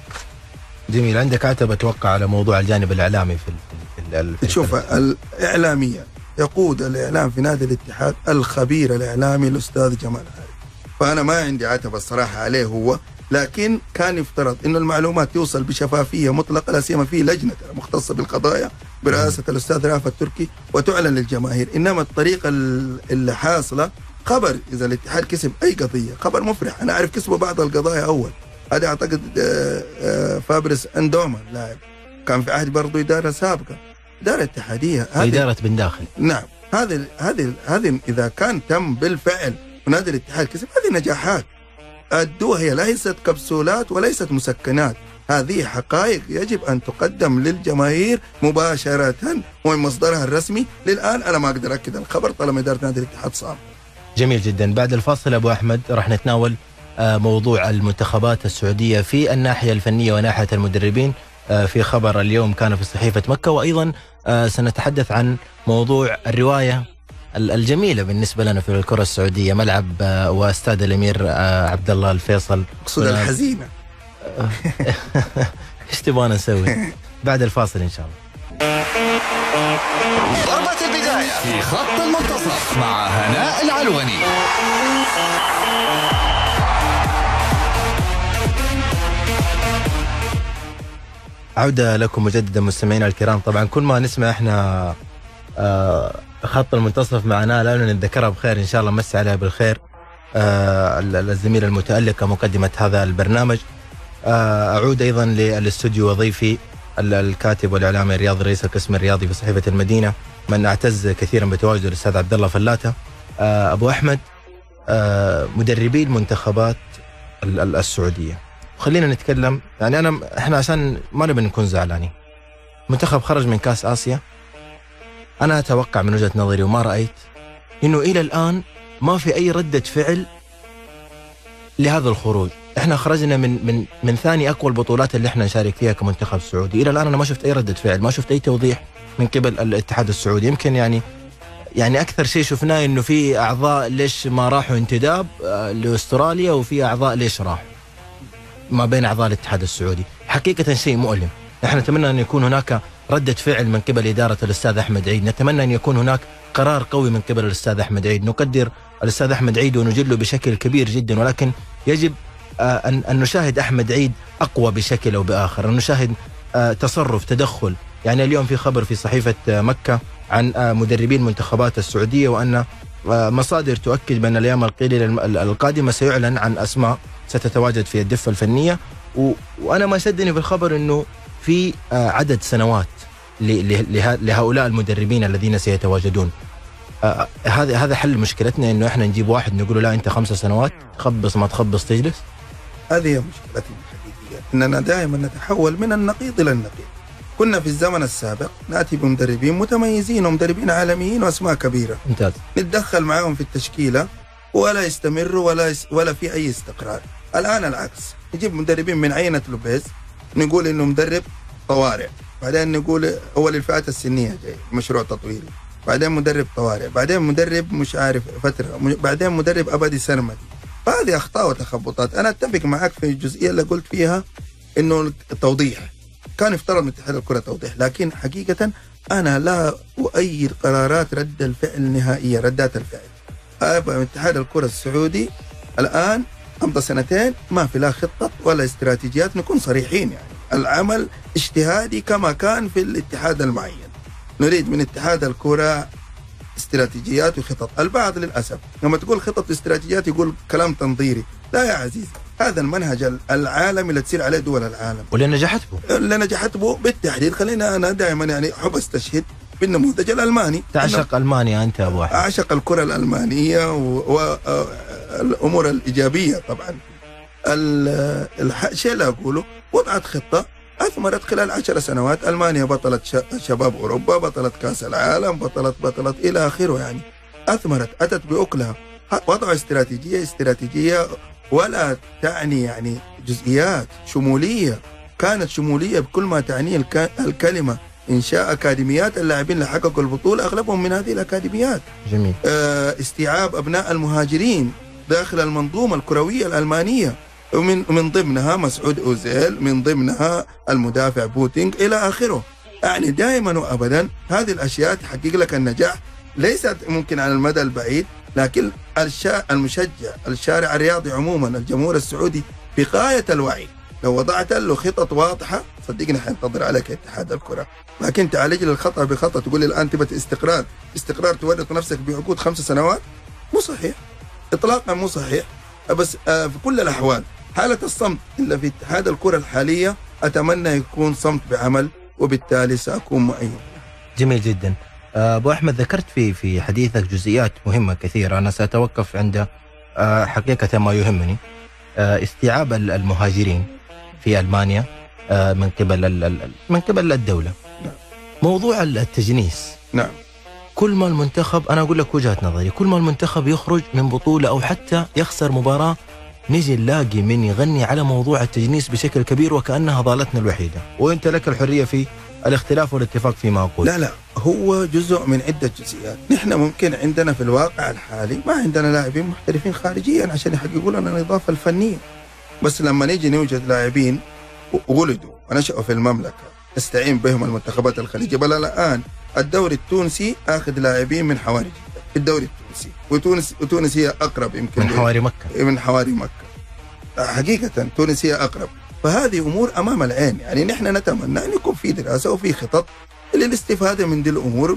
جميل. عندك عتبة أتوقع على موضوع الجانب الإعلامي في شوف الإعلامية يقود الإعلام في نادي الاتحاد الخبير الإعلامي الأستاذ جمال عارف، فأنا ما عندي عتبة الصراحة عليه هو، لكن كان يفترض إنه المعلومات توصل بشفافية مطلقة، لا سيما في لجنة مختصة بالقضايا برئاسة الأستاذ رافت التركي، وتعلن للجماهير. إنما الطريقة اللي حاصلة خبر إذا الاتحاد كسب أي قضية، خبر مفرح. أنا أعرف كسبوا بعض القضايا أول، هذا أعتقد فابريس إندوما اللاعب كان في عهد برضو إدارة سابقة، إدارة اتحادية، إدارة بالداخل. نعم، هذه إذا كان تم بالفعل ونادي الاتحاد كسب، هذه نجاحات أدوها، هي ليست كبسولات وليست مسكنات، هذه حقائق يجب أن تقدم للجماهير مباشرة ومن مصدرها الرسمي. للآن أنا ما أقدر أكد الخبر طالما إدارة نادي الاتحاد صعب. جميل جدا. بعد الفاصل أبو أحمد راح نتناول موضوع المنتخبات السعودية في الناحية الفنية وناحية المدربين في خبر اليوم كان في صحيفة مكة، وأيضا سنتحدث عن موضوع الرواية الجميلة بالنسبة لنا في الكرة السعودية، ملعب واستاد الأمير عبد الله الفيصل. أقصد الحزينة. إيش تبغانا نسوي؟ بعد الفاصل إن شاء الله. ضربة البداية في خط المنتصف مع هناء العلوني. عودة لكم مجددا مستمعينا الكرام. طبعا كل ما نسمع احنا خط المنتصف معنا لا نتذكرها بخير ان شاء الله، مسي عليها بالخير. الزميلة المتألقة مقدمة هذا البرنامج. أعود أيضا للاستوديو وضيفي الكاتب والإعلامي الرياضي رئيس القسم الرياضي في صحيفة المدينة، من أعتز كثيرا بتواجده الأستاذ عبد الله فلاتة. أبو أحمد، مدربي المنتخبات السعودية، خلينا نتكلم يعني احنا عشان ما نبي نكون زعلانين. منتخب خرج من كأس آسيا، أنا أتوقع من وجهة نظري وما رأيت إنه إلى الآن ما في أي ردة فعل لهذا الخروج. احنا خرجنا من ثاني أقوى البطولات اللي احنا نشارك فيها كمنتخب سعودي، إلى الآن أنا ما شفت أي ردة فعل، ما شفت أي توضيح من قبل الاتحاد السعودي. يمكن يعني أكثر شيء شفناه إنه في أعضاء ليش ما راحوا انتداب لأستراليا، وفي أعضاء ليش راحوا ما بين أعضاء الاتحاد السعودي. حقيقة شيء مؤلم. احنا نتمنى أن يكون هناك ردة فعل من قبل إدارة الأستاذ أحمد عيد، نتمنى أن يكون هناك قرار قوي من قبل الأستاذ أحمد عيد. نقدر الأستاذ أحمد عيد ونجله بشكل كبير جدا، ولكن يجب أن نشاهد أحمد عيد أقوى بشكل أو بآخر، أن نشاهد تصرف، تدخل. يعني اليوم في خبر في صحيفة مكة عن مدربي المنتخبات السعودية، وأن مصادر تؤكد بأن الأيام القليلة القادمة سيعلن عن أسماء ستتواجد في الدفة الفنية. وأنا ما شدني في الخبر أنه في عدد سنوات لهؤلاء المدربين الذين سيتواجدون. هذا حل مشكلتنا، انه احنا نجيب واحد نقول له لا انت 5 سنوات خبص ما تخبص تجلس. هذه هي مشكلتنا الحقيقيه، اننا دائما نتحول من النقيض الى النقيض. كنا في الزمن السابق ناتي بمدربين متميزين ومدربين عالميين واسماء كبيره، ممتاز، نتدخل معاهم في التشكيله ولا يستمروا ولا في اي استقرار. الان العكس، نجيب مدربين من عينه لوبيز نقول انه مدرب طوارئ، بعدين نقول هو للفئات السنيه جاي مشروع تطويري، بعدين مدرب طوارئ، بعدين مدرب مش عارف فتره، بعدين مدرب ابدي سرمدي. فهذه اخطاء وتخبطات. انا اتفق معك في الجزئيه اللي قلت فيها انه التوضيح كان يفترض من اتحاد الكره توضيح، لكن حقيقه انا لا اؤيد قرارات رد الفعل نهائيه. ردات الفعل اتحاد الكره السعودي الان امضى 2 سنين ما في لا خطه ولا استراتيجيات، نكون صريحين. يعني العمل اجتهادي كما كان في الاتحاد المعين. نريد من اتحاد الكرة استراتيجيات وخطط. البعض للأسف لما تقول خطط واستراتيجيات يقول كلام تنظيري. لا يا عزيز، هذا المنهج العالمي اللي تسير عليه دول العالم، واللي نجحت به بالتحديد. خلينا أنا دائما أحب أستشهد بالنموذج الألماني. تعشق ألمانيا أنت أبو أحمد. أعشق الكرة الألمانية والأمور الإيجابية طبعا. الشيء اللي أقوله، وضعت خطة أثمرت خلال 10 سنوات. ألمانيا بطلت شباب أوروبا، بطلت كأس العالم، بطلت إلى آخره. يعني أثمرت، أتت بأكلها. وضعوا استراتيجية ولا تعني يعني جزئيات شمولية، كانت شمولية بكل ما تعنيه الكلمة. إنشاء أكاديميات، اللاعبين اللي حققوا البطولة أغلبهم من هذه الأكاديميات. جميل. استيعاب أبناء المهاجرين داخل المنظومة الكروية الألمانية، ومن ضمنها مسعود أوزيل، من ضمنها المدافع بوتينج إلى آخره. يعني دائما وأبدا هذه الأشياء تحقق لك النجاح، ليست ممكن على المدى البعيد، لكن المشجع، الشارع الرياضي عموما، الجمهور السعودي في غاية الوعي. لو وضعت له خطط واضحة صدقني حينتظر عليك اتحاد الكرة. لكن تعالج لي الخطأ بخطأ، تقول لي الآن تبغى استقرار تورط نفسك بعقود 5 سنوات، مو صحيح، إطلاقا مو صحيح. بس في كل الأحوال حالة الصمت إلا في اتحاد الكرة الحالية أتمنى يكون صمت بعمل، وبالتالي سأكون معين. جميل جدا. أبو أحمد، ذكرت في حديثك جزئيات مهمة كثيرة، أنا سأتوقف عند حقيقة ما يهمني. استيعاب المهاجرين في ألمانيا من قبل الدولة. نعم. موضوع التجنيس. نعم. كل ما المنتخب، أنا أقول لك وجهة نظري، كل ما المنتخب يخرج من بطولة أو حتى يخسر مباراة نجي نلاقي من يغني على موضوع التجنيس بشكل كبير، وكأنها ضالتنا الوحيدة. وأنت لك الحرية في الاختلاف والاتفاق فيما أقول. لا هو جزء من عدة جزئيات. نحن ممكن عندنا في الواقع الحالي ما عندنا لاعبين محترفين خارجيا عشان يحققوا لنا الإضافة الفنية، بس لما نيجي نوجد لاعبين ولدوا ونشأوا في المملكة نستعين بهم المنتخبات الخليجية. بل الآن الدوري التونسي آخذ لاعبين من حواري الدوري التونسي، وتونس هي أقرب يمكن من حواري مكة حقيقة، تونس هي أقرب. فهذه أمور أمام العين. يعني نحن نتمنى أن يكون في دراسة وفي خطط للاستفادة من دي الأمور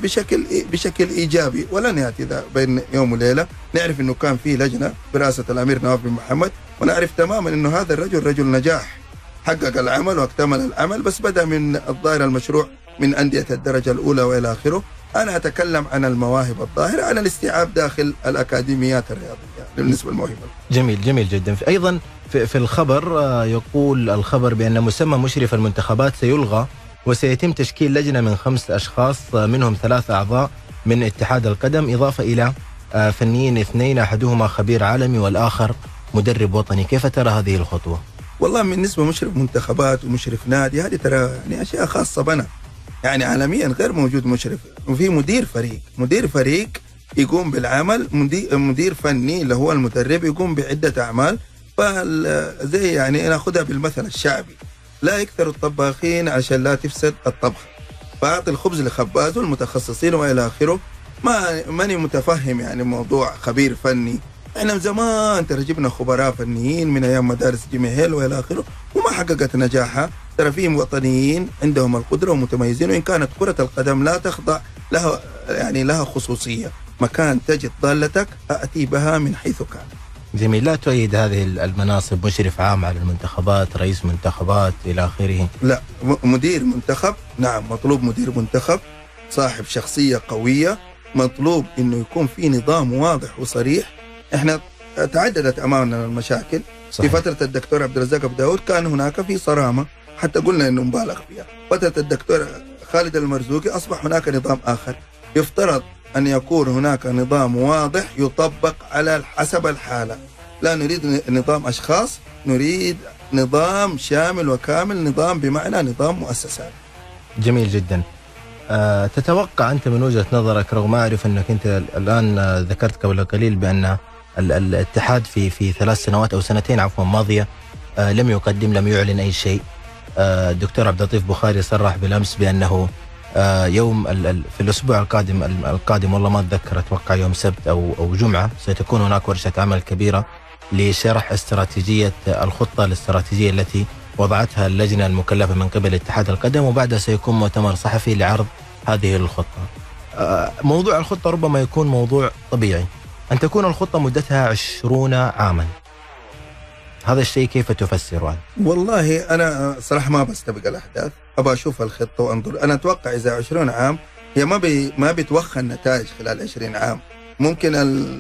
بشكل إيجابي. ولن يأتي ذا بين يوم وليلة. نعرف أنه كان فيه لجنة برئاسة الأمير نواف بن محمد، ونعرف تماما أنه هذا الرجل رجل نجاح، حقق العمل واكتمل العمل، بس بدأ من الظاهر المشروع من أندية الدرجة الأولى وإلى آخره. أنا أتكلم عن المواهب الظاهرة، عن الاستيعاب داخل الأكاديميات الرياضية بالنسبة للموهبة. جميل، جميل جدا. أيضا في الخبر يقول الخبر بأن مسمى مشرف المنتخبات سيلغى، وسيتم تشكيل لجنة من 5 أشخاص، منهم 3 أعضاء من اتحاد القدم، إضافة إلى فنيين 2، أحدهما خبير عالمي والآخر مدرب وطني. كيف ترى هذه الخطوة؟ والله بالنسبة مشرف منتخبات ومشرف نادي هذه ترى يعني أشياء خاصة بنا، يعني عالميا غير موجود مشرف. وفي مدير فريق يقوم بالعمل، مدير فني اللي هو المدرب يقوم بعدة أعمال. فزي يعني ناخذها بالمثل الشعبي، لا يكثر الطباخين عشان لا تفسد الطبخ، فأعطي الخبز لخبازه المتخصصين وإلى آخره. ماني متفهم يعني موضوع خبير فني، احنا زمان ترى جبنا خبراء فنيين من ايام مدارس جيمي هيل والى اخره وما حققت نجاحها. ترى فيهم وطنيين عندهم القدره ومتميزين، وان كانت كره القدم لا تخضع لها يعني لها خصوصيه، مكان تجد ضالتك اتي بها من حيث كان. جميل. لا تؤيد هذه المناصب مشرف عام على المنتخبات، رئيس منتخبات الى اخره؟ لا، مدير منتخب نعم مطلوب، مدير منتخب صاحب شخصيه قويه، مطلوب انه يكون في نظام واضح وصريح. احنا تعددت امامنا المشاكل صحيح. في فتره الدكتور عبد الرزاق ابو داوود كان هناك في صرامه، حتى قلنا انه مبالغ فيها. فتره الدكتور خالد المرزوقي اصبح هناك نظام اخر، يفترض ان يكون هناك نظام واضح يطبق على حسب الحاله. لا نريد نظام اشخاص، نريد نظام شامل وكامل، نظام بمعنى نظام مؤسسات. جميل جدا. تتوقع انت من وجهه نظرك، رغم اعرف انك انت الان ذكرت قبل قليل بان الاتحاد في 3 سنوات أو 2 سنين عفوا ماضية لم يقدم، لم يعلن أي شيء. الدكتور عبد اللطيف بخاري صرح بالأمس بأنه يوم في الأسبوع القادم والله ما أتذكر، أتوقع يوم سبت أو جمعة، ستكون هناك ورشة عمل كبيرة لشرح استراتيجية الخطة الاستراتيجية التي وضعتها اللجنة المكلفة من قبل اتحاد القدم، وبعدها سيكون مؤتمر صحفي لعرض هذه الخطة. موضوع الخطة ربما يكون موضوع طبيعي أن تكون الخطة مدتها 20 عاما. هذا الشيء كيف تفسره أنت؟ والله أنا صراحة ما بستبق الأحداث، أبغى أشوف الخطة وأنظر. أنا أتوقع إذا 20 عام هي ما بتوخى نتائج خلال 20 عام. ممكن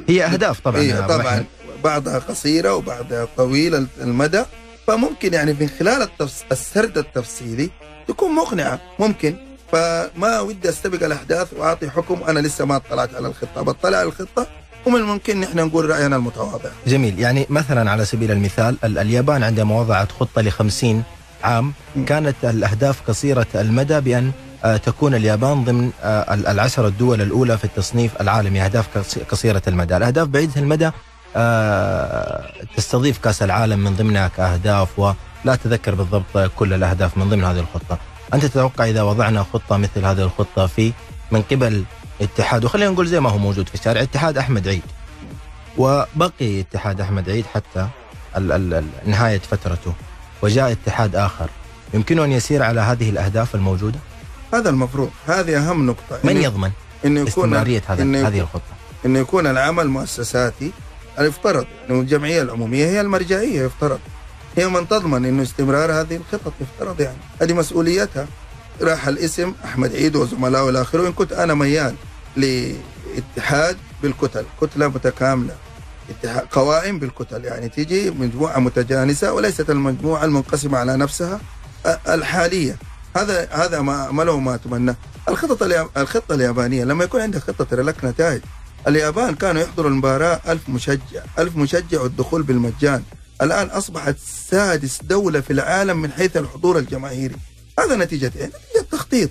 هي أهداف طبعا، بعضها قصيرة وبعضها طويلة المدى، فممكن يعني من خلال السرد التفصيلي تكون مقنعة ممكن. فما ودي أستبق الأحداث وأعطي حكم، أنا لسه ما اطلعت على الخطة. بطلع على الخطة ومن الممكن نحن نقول رأينا المتواضع. جميل. يعني مثلا على سبيل المثال اليابان عندما وضعت خطة ل50 عام كانت الأهداف قصيرة المدى، بأن تكون اليابان ضمن 10 الدول الأولى في التصنيف العالمي. أهداف قصيرة المدى. الأهداف بعيدة المدى تستضيف كأس العالم من ضمنها كأهداف، ولا أتذكر بالضبط كل الأهداف من ضمن هذه الخطة. أنت تتوقع إذا وضعنا خطة مثل هذه الخطة في من قبل اتحاد، وخلينا نقول زي ما هو موجود في الشارع، اتحاد أحمد عيد وبقي اتحاد أحمد عيد حتى نهاية فترته، وجاء اتحاد آخر، يمكنه أن يسير على هذه الأهداف الموجودة؟ هذا المفروض، هذه أهم نقطة. من يضمن استمرارية هذه الخطة؟ إنه يكون العمل مؤسساتي. يفترض إنه الجمعية العمومية هي المرجعية، يفترض هي من تضمن إنه استمرار هذه الخطط، يفترض يعني هذه مسؤوليتها. راح الاسم أحمد عيد وزملائه إلى آخره. إن كنت أنا ميال لاتحاد بالكتل، كتلة متكاملة، قوائم بالكتل، يعني تيجي مجموعة متجانسة وليست المجموعة المنقسمة على نفسها الحالية. هذا ما له ما أتمنى. الخطة اليابانية لما يكون عندها خطة ترى لك نتائج. اليابان كانوا يحضروا المباراة 1000 مشجع والدخول بالمجان. الآن أصبحت 6ª دولة في العالم من حيث الحضور الجماهيري. هذا نتيجة إيه؟ نتيجة تخطيط.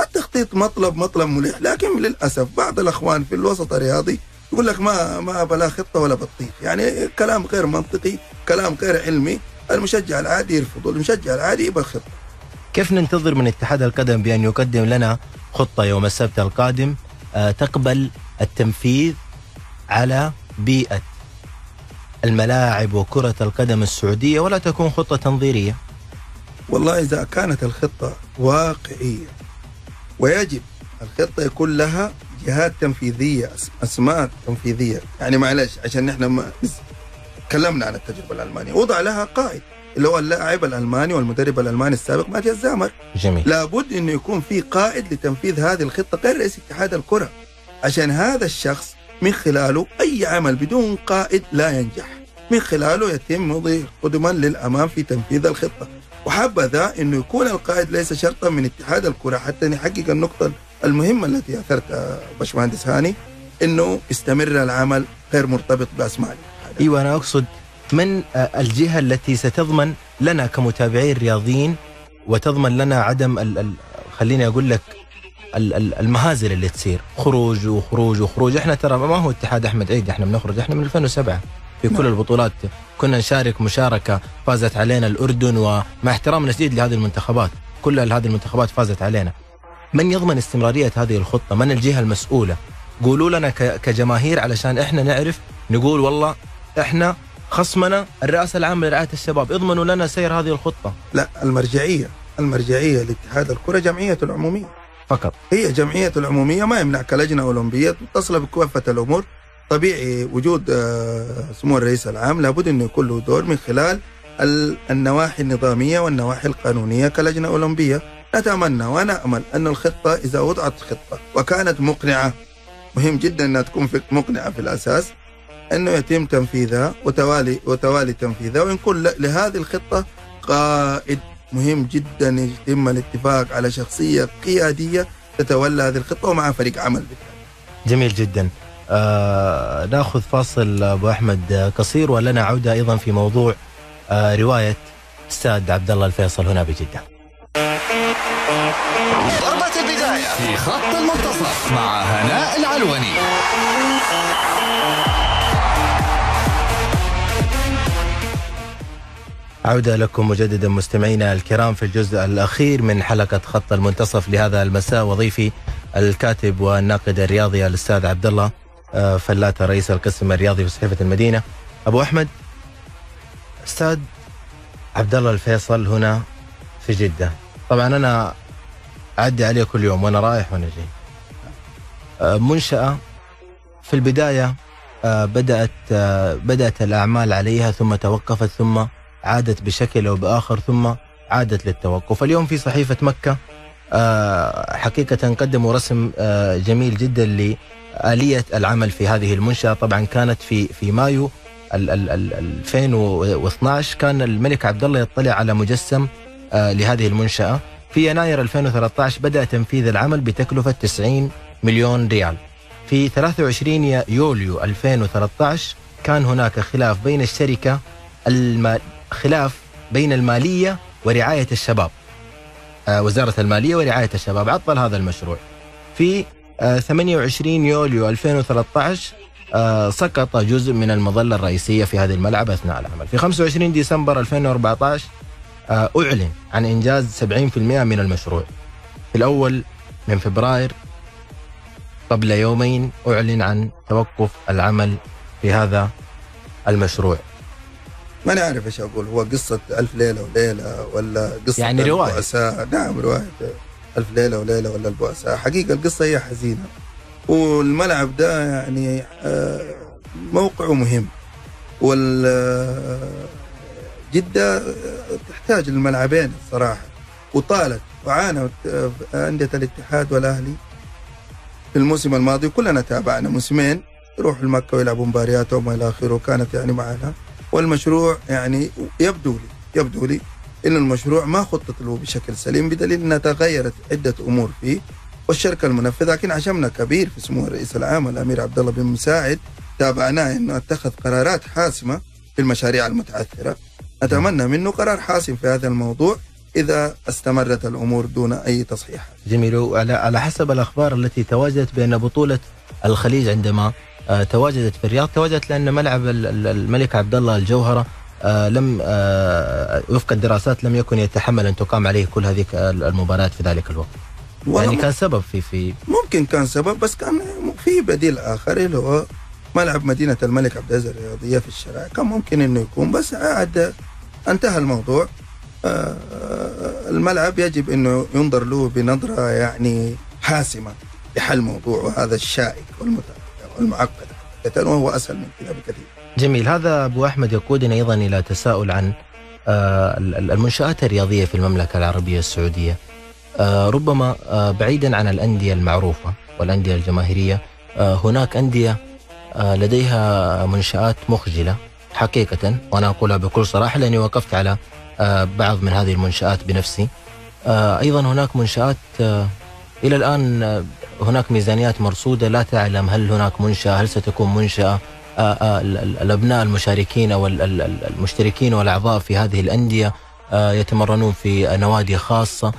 التخطيط مطلب مليح، لكن للأسف بعض الأخوان في الوسط الرياضي يقول لك ما بلا خطة ولا بطيخ، يعني كلام غير منطقي، كلام غير علمي. المشجع العادي يرفض، المشجع العادي يبغى خطة. كيف ننتظر من اتحاد القدم بأن يقدم لنا خطة يوم السبت القادم تقبل التنفيذ على بيئة الملاعب وكرة القدم السعودية، ولا تكون خطة تنظيرية؟ والله إذا كانت الخطة واقعية ويجب الخطة يكون لها جهات تنفيذية، أسماء تنفيذية. يعني معلش عشان نحن تكلمنا عن التجربة الألمانية، وضع لها قائد اللي هو اللاعب الألماني والمدرب الألماني السابق ماتي الزامر. جميل. لابد أنه يكون في قائد لتنفيذ هذه الخطة غير رئيس اتحاد الكرة، عشان هذا الشخص من خلاله أي عمل بدون قائد لا ينجح، من خلاله يتم مضي قدما للأمام في تنفيذ الخطة. وحبذا أنه يكون القائد ليس شرطا من اتحاد الكرة حتى نحقق النقطة المهمة التي أثرتها باشمهندس هاني، أنه استمر العمل غير مرتبط بأسماء. أيوة، أنا أقصد من الجهة التي ستضمن لنا كمتابعين رياضيين وتضمن لنا عدم خليني أقول لك المهازل اللي تصير، خروج وخروج وخروج. احنا ترى ما هو اتحاد أحمد عيد، احنا بنخرج، احنا من 2007 في كل البطولات كنا نشارك مشاركة، فازت علينا الأردن، ومع احترامنا الشديد لهذه المنتخبات، كل هذه المنتخبات فازت علينا. من يضمن استمرارية هذه الخطة؟ من الجهة المسؤولة؟ قولوا لنا كجماهير علشان احنا نعرف نقول والله احنا خصمنا الرئاسة العامة لرعاية الشباب، اضمنوا لنا سير هذه الخطة. لا، المرجعية لاتحاد الكرة جمعية العمومية فقط، هي جمعية العمومية ما يمنع كلجنة أولمبية متصلة بكافة الأمور. طبيعي وجود سمو الرئيس العام لابد أنه يكون له دور من خلال النواحي النظامية والنواحي القانونية كلجنة أولمبية. نتمنى وأنا أمل أن الخطة إذا وضعت خطة وكانت مقنعة، مهم جدا أنها تكون مقنعة في الأساس، أنه يتم تنفيذها وتوالي تنفيذها، ويكون لهذه الخطة قائد مهم جدا، يتم الاتفاق على شخصية قيادية تتولى هذه الخطة ومع فريق عمل. جميل جدا. ناخذ فاصل أبو أحمد قصير ولنا عودة أيضا في موضوع رواية السيد عبد الله الفيصل هنا بجدة. ضربة البداية في خط المنتصف مع هناء العلوني. عودة لكم مجددا مستمعينا الكرام في الجزء الأخير من حلقة خط المنتصف لهذا المساء. وضيفي الكاتب والناقد الرياضي الأستاذ عبد الله فلاتة، رئيس القسم الرياضي في صحيفة المدينة. أبو أحمد، أستاذ عبد الله الفيصل هنا في جدة، طبعا أنا أعدي عليه كل يوم وأنا رايح وأنا جاي. منشأة في البداية بدأت الأعمال عليها ثم توقفت ثم عادت بشكل أو بآخر ثم عادت للتوقف. اليوم في صحيفة مكة حقيقة قدموا رسم جميل جدا لآلية العمل في هذه المنشأة. طبعا كانت في مايو 2012 كان الملك عبد الله يطلع على مجسم لهذه المنشأة. في يناير 2013 بدأ تنفيذ العمل بتكلفة 90 مليون ريال. في 23 يوليو 2013 كان هناك خلاف بين الشركة خلاف بين المالية ورعاية الشباب، وزارة المالية ورعاية الشباب، عطل هذا المشروع. في 28 يوليو 2013 سقط جزء من المظلة الرئيسية في هذا الملعب أثناء العمل. في 25 ديسمبر 2014 أعلن عن إنجاز 70% من المشروع. في الأول من فبراير قبل يومين أعلن عن توقف العمل في هذا المشروع. ما أنا عارف إيش أقول، هو قصة ألف ليلة وليلة ولا قصة يعني البؤساء؟ نعم، رواية ألف ليلة وليلة ولا البؤساء. حقيقة القصة هي حزينة، والملعب ده يعني موقعه مهم، والجدة تحتاج الملعبين الصراحة، وطالت وعانت أندية الاتحاد والأهلي في الموسم الماضي، وكلنا تابعنا موسمين يروحوا المكة ويلعبوا مبارياتهم وإلى آخره، وكانت يعني معانا. والمشروع يعني يبدو لي أن المشروع ما خطط له بشكل سليم، بدليل أنها تغيرت عدة أمور فيه، والشركة المنفذة. لكن عشمنا كبير في سمو الرئيس العام الأمير عبد الله بن مساعد، تابعناه أنه اتخذ قرارات حاسمة في المشاريع المتعثرة. أتمنى منه قرار حاسم في هذا الموضوع إذا استمرت الأمور دون أي تصحيح. جميل. على حسب الأخبار التي تواجدت بأن بطولة الخليج عندما تواجدت في الرياض تواجدت لأن ملعب الملك عبد الله الجوهرة لم وفق الدراسات لم يكن يتحمل أن تقام عليه كل هذه المباريات في ذلك الوقت. يعني كان سبب في ممكن كان سبب، بس كان في بديل آخر اللي هو ملعب مدينة الملك عبد العزيز الرياضية في الشارع، كان ممكن إنه يكون، بس عاد انتهى الموضوع. الملعب يجب أنه ينظر له بنظرة يعني حاسمة لحل موضوع وهذا الشائك والمعقد، وهو أسهل من كذا بكثير. جميل. هذا أبو أحمد يقودنا أيضا إلى تساؤل عن المنشآت الرياضية في المملكة العربية السعودية، ربما بعيدا عن الأندية المعروفة والأندية الجماهيرية، هناك أندية لديها منشآت مخجلة حقيقة، وأنا أقولها بكل صراحة لأني وقفت على بعض من هذه المنشآت بنفسي. أيضا هناك منشآت إلى الآن هناك ميزانيات مرصودة، لا تعلم هل هناك منشأة، هل ستكون منشأة، الأبناء المشاركين أو المشتركين والأعضاء في هذه الأندية يتمرنون في نوادي خاصة،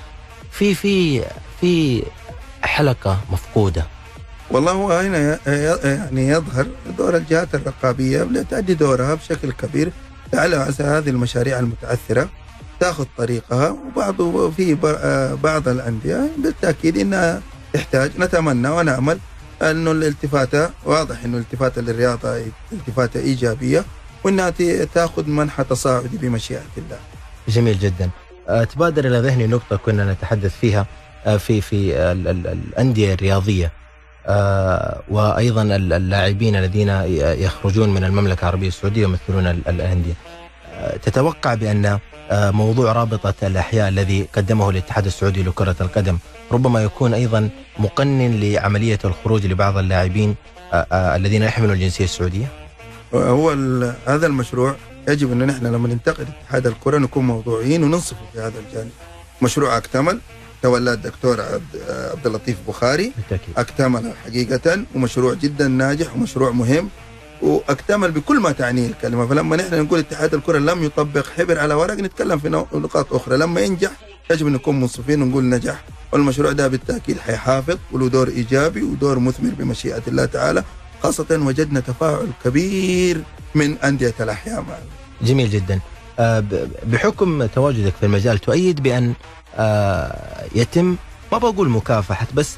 في في في حلقة مفقودة. والله هو هنا يعني يظهر دور الجهات الرقابية لتأدي دورها بشكل كبير، لعل عسى هذه المشاريع المتعثرة تأخذ طريقها، وبعض في بعض الأندية بالتأكيد إنها تحتاج. نتمنى ونأمل أنه الالتفاتة واضح أنه الالتفاتة للرياضة التفاتة إيجابية وأنها تأخذ منحة تصاعدي بمشيئة الله. جميل جدا. تبادر إلى ذهني نقطة كنا نتحدث فيها في الأندية الرياضية وأيضا اللاعبين الذين يخرجون من المملكة العربية السعودية يمثلون الأندية. تتوقع بأن موضوع رابطة الأحياء الذي قدمه الاتحاد السعودي لكرة القدم ربما يكون أيضا مقنن لعملية الخروج لبعض اللاعبين الذين يحملوا الجنسية السعودية؟ هو هذا المشروع يجب أن نحن لما ننتقد اتحاد الكرة نكون موضوعيين وننصفه في هذا الجانب. مشروع أكتمل تولى الدكتور عبد اللطيف بخاري، أكتمل حقيقة، ومشروع جدا ناجح ومشروع مهم واكتمل بكل ما تعنيه الكلمه. فلما نحن نقول اتحاد الكره لم يطبق حبر على ورق نتكلم في نقاط اخرى، لما ينجح يجب ان نكون منصفين ونقول نجح، والمشروع ده بالتاكيد حيحافظ وله دور ايجابي ودور مثمر بمشيئه الله تعالى، خاصه وجدنا تفاعل كبير من انديه الاحياء معنا. جميل جدا. بحكم تواجدك في المجال تؤيد بان يتم ما بقول مكافحه بس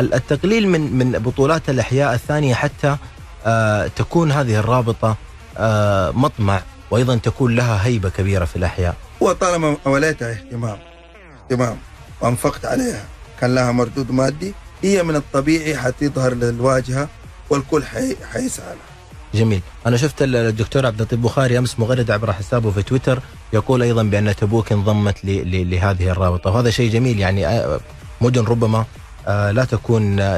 التقليل من بطولات الاحياء الثانيه حتى تكون هذه الرابطة مطمع وأيضا تكون لها هيبة كبيرة في الأحياء. وطالما وليتها اهتمام وأنفقت عليها كان لها مردود مادي، هي من الطبيعي حتظهر للواجهة والكل حيسعى لها. جميل. أنا شفت الدكتور عبد اللطيف بخاري أمس مغرد عبر حسابه في تويتر يقول أيضا بأن تبوك انضمت لهذه الرابطة، وهذا شيء جميل. يعني مدن ربما لا تكون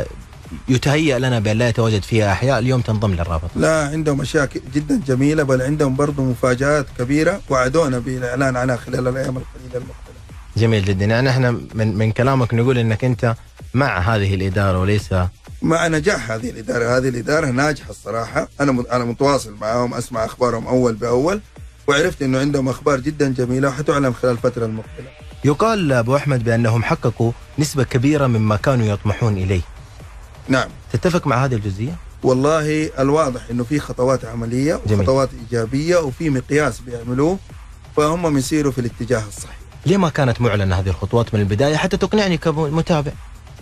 يتهيأ لنا بأن لا يتواجد فيها أحياء، اليوم تنضم للرابطة. لا، عندهم أشياء جدا جميلة، بل عندهم برضو مفاجآت كبيرة وعدونا بالإعلان عنها خلال الأيام القليلة المقبلة. جميل جدا. يعني احنا من كلامك نقول أنك أنت مع هذه الإدارة وليس مع نجاح هذه الإدارة. هذه الإدارة ناجحة الصراحة، أنا متواصل معهم، أسمع أخبارهم أول بأول، وعرفت أنه عندهم أخبار جدا جميلة وحتعلن خلال الفترة المقبلة. يقال أبو أحمد بأنهم حققوا نسبة كبيرة مما كانوا يطمحون إليه. نعم. تتفق مع هذه الجزئية؟ والله الواضح انه في خطوات عملية وخطوات ايجابية وفي مقياس بيعملوه، فهم مسيروا في الاتجاه الصحيح. ليه ما كانت معلنة هذه الخطوات من البداية حتى تقنعني كمتابع؟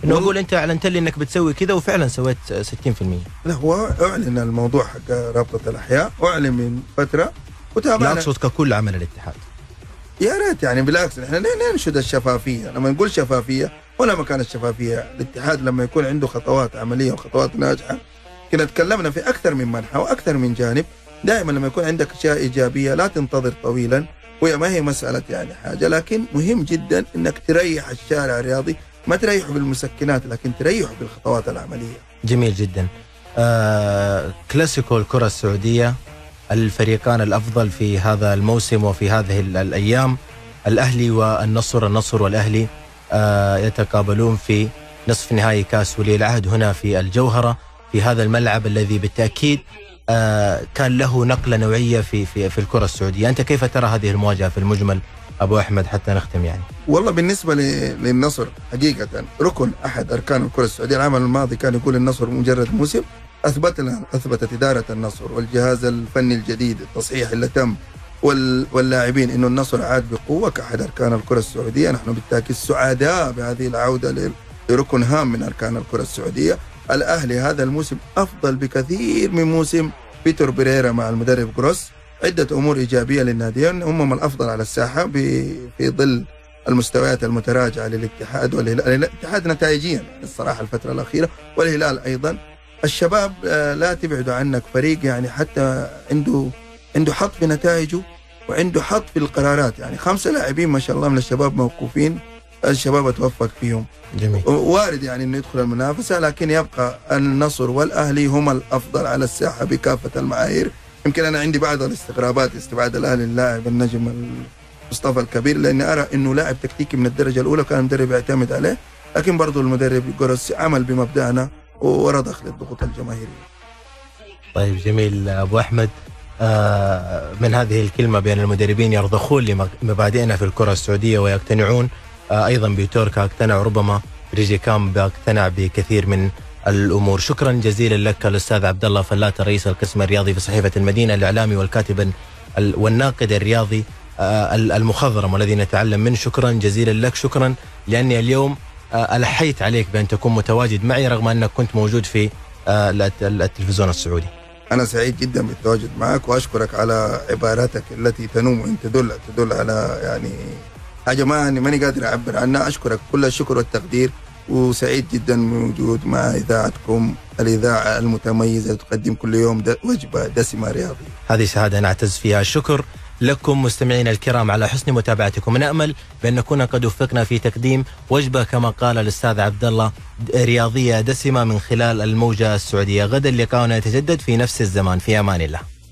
انه اقول انت اعلنت لي انك بتسوي كذا وفعلا سويت 60%. لا، هو اعلن الموضوع حق رابطة الاحياء، اعلن من فترة وتابعنا. لا اقصد ككل عمل الاتحاد. يا ريت، يعني بالعكس احنا ننشد الشفافية، لما نقول شفافية ولا مكان الشفافية. الاتحاد لما يكون عنده خطوات عملية وخطوات ناجحة، كنا تكلمنا في أكثر من منحة وأكثر من جانب. دائما لما يكون عندك أشياء إيجابية لا تنتظر طويلا، وهي ما هي مسألة يعني حاجة، لكن مهم جدا أنك تريح الشارع الرياضي، ما تريحه بالمسكنات لكن تريحه بالخطوات العملية. جميل جدا. كلاسيكو الكرة السعودية، الفريقان الأفضل في هذا الموسم وفي هذه الأيام الأهلي والنصر، النصر والأهلي يتقابلون في نصف نهائي كاس ولي العهد هنا في الجوهرة، في هذا الملعب الذي بالتأكيد كان له نقلة نوعية في الكرة السعودية. أنت كيف ترى هذه المواجهة في المجمل أبو أحمد حتى نختم؟ يعني والله بالنسبة للنصر حقيقة ركن أحد أركان الكرة السعودية. العام الماضي كان يقول النصر مجرد موسم، أثبتت إدارة النصر والجهاز الفني الجديد التصحيح اللي تم واللاعبين انه النصر عاد بقوه كاحد اركان الكره السعوديه. نحن بالتاكيد سعداء بهذه العوده لركن هام من اركان الكره السعوديه. الاهلي هذا الموسم افضل بكثير من موسم بيتر بريرا مع المدرب كروس، عدة أمور إيجابية للناديين هم الأفضل على الساحة في ظل المستويات المتراجعة للاتحاد والهلال. الاتحاد نتائجيا الصراحة الفترة الأخيرة والهلال أيضا. الشباب لا تبعدوا عنك فريق يعني حتى عنده حط في نتائجه وعنده حط في القرارات، يعني 5 لاعبين ما شاء الله من الشباب موقوفين، الشباب اتوفق فيهم. جميل. وارد يعني انه يدخل المنافسة، لكن يبقى النصر والأهلي هما الأفضل على الساحة بكافة المعايير. يمكن أنا عندي بعض الاستغرابات، استبعاد الأهلي اللاعب النجم مصطفى الكبير، لأني أرى أنه لاعب تكتيكي من الدرجة الأولى، كان المدرب يعتمد عليه، لكن برضو المدرب جورسيه عمل بمبدأنا ورضخ للضغوط الجماهيرية. طيب جميل أبو أحمد، من هذه الكلمة بأن المدربين يرضخون لمبادئنا في الكرة السعودية ويقتنعون، أيضا بيتوركا اقتنع، ربما ريجي كام اقتنع بكثير من الأمور. شكرا جزيلا لك الأستاذ عبد الله فلاتة، رئيس القسم الرياضي في صحيفة المدينة، الإعلامي والكاتب والناقد الرياضي المخضرم والذي نتعلم منه. شكرا جزيلا لك، شكرا لأني اليوم ألحيت عليك بأن تكون متواجد معي رغم أنك كنت موجود في التلفزيون السعودي. أنا سعيد جدا بالتواجد معك، وأشكرك على عباراتك التي تنوم وإن تدل على يعني حاجة ماني قادر أعبر عنها. أشكرك كل الشكر والتقدير، وسعيد جدا بوجود مع إذاعتكم، الإذاعة المتميزة تقدم كل يوم وجبة دسمة رياضية. هذه شهادة نعتز فيها. الشكر لكم مستمعينا الكرام على حسن متابعتكم، نأمل بأن نكون قد وفقنا في تقديم وجبة كما قال الأستاذ عبد الله رياضية دسمة من خلال الموجة السعودية. غدا لقاؤنا يتجدد في نفس الزمان، في أمان الله.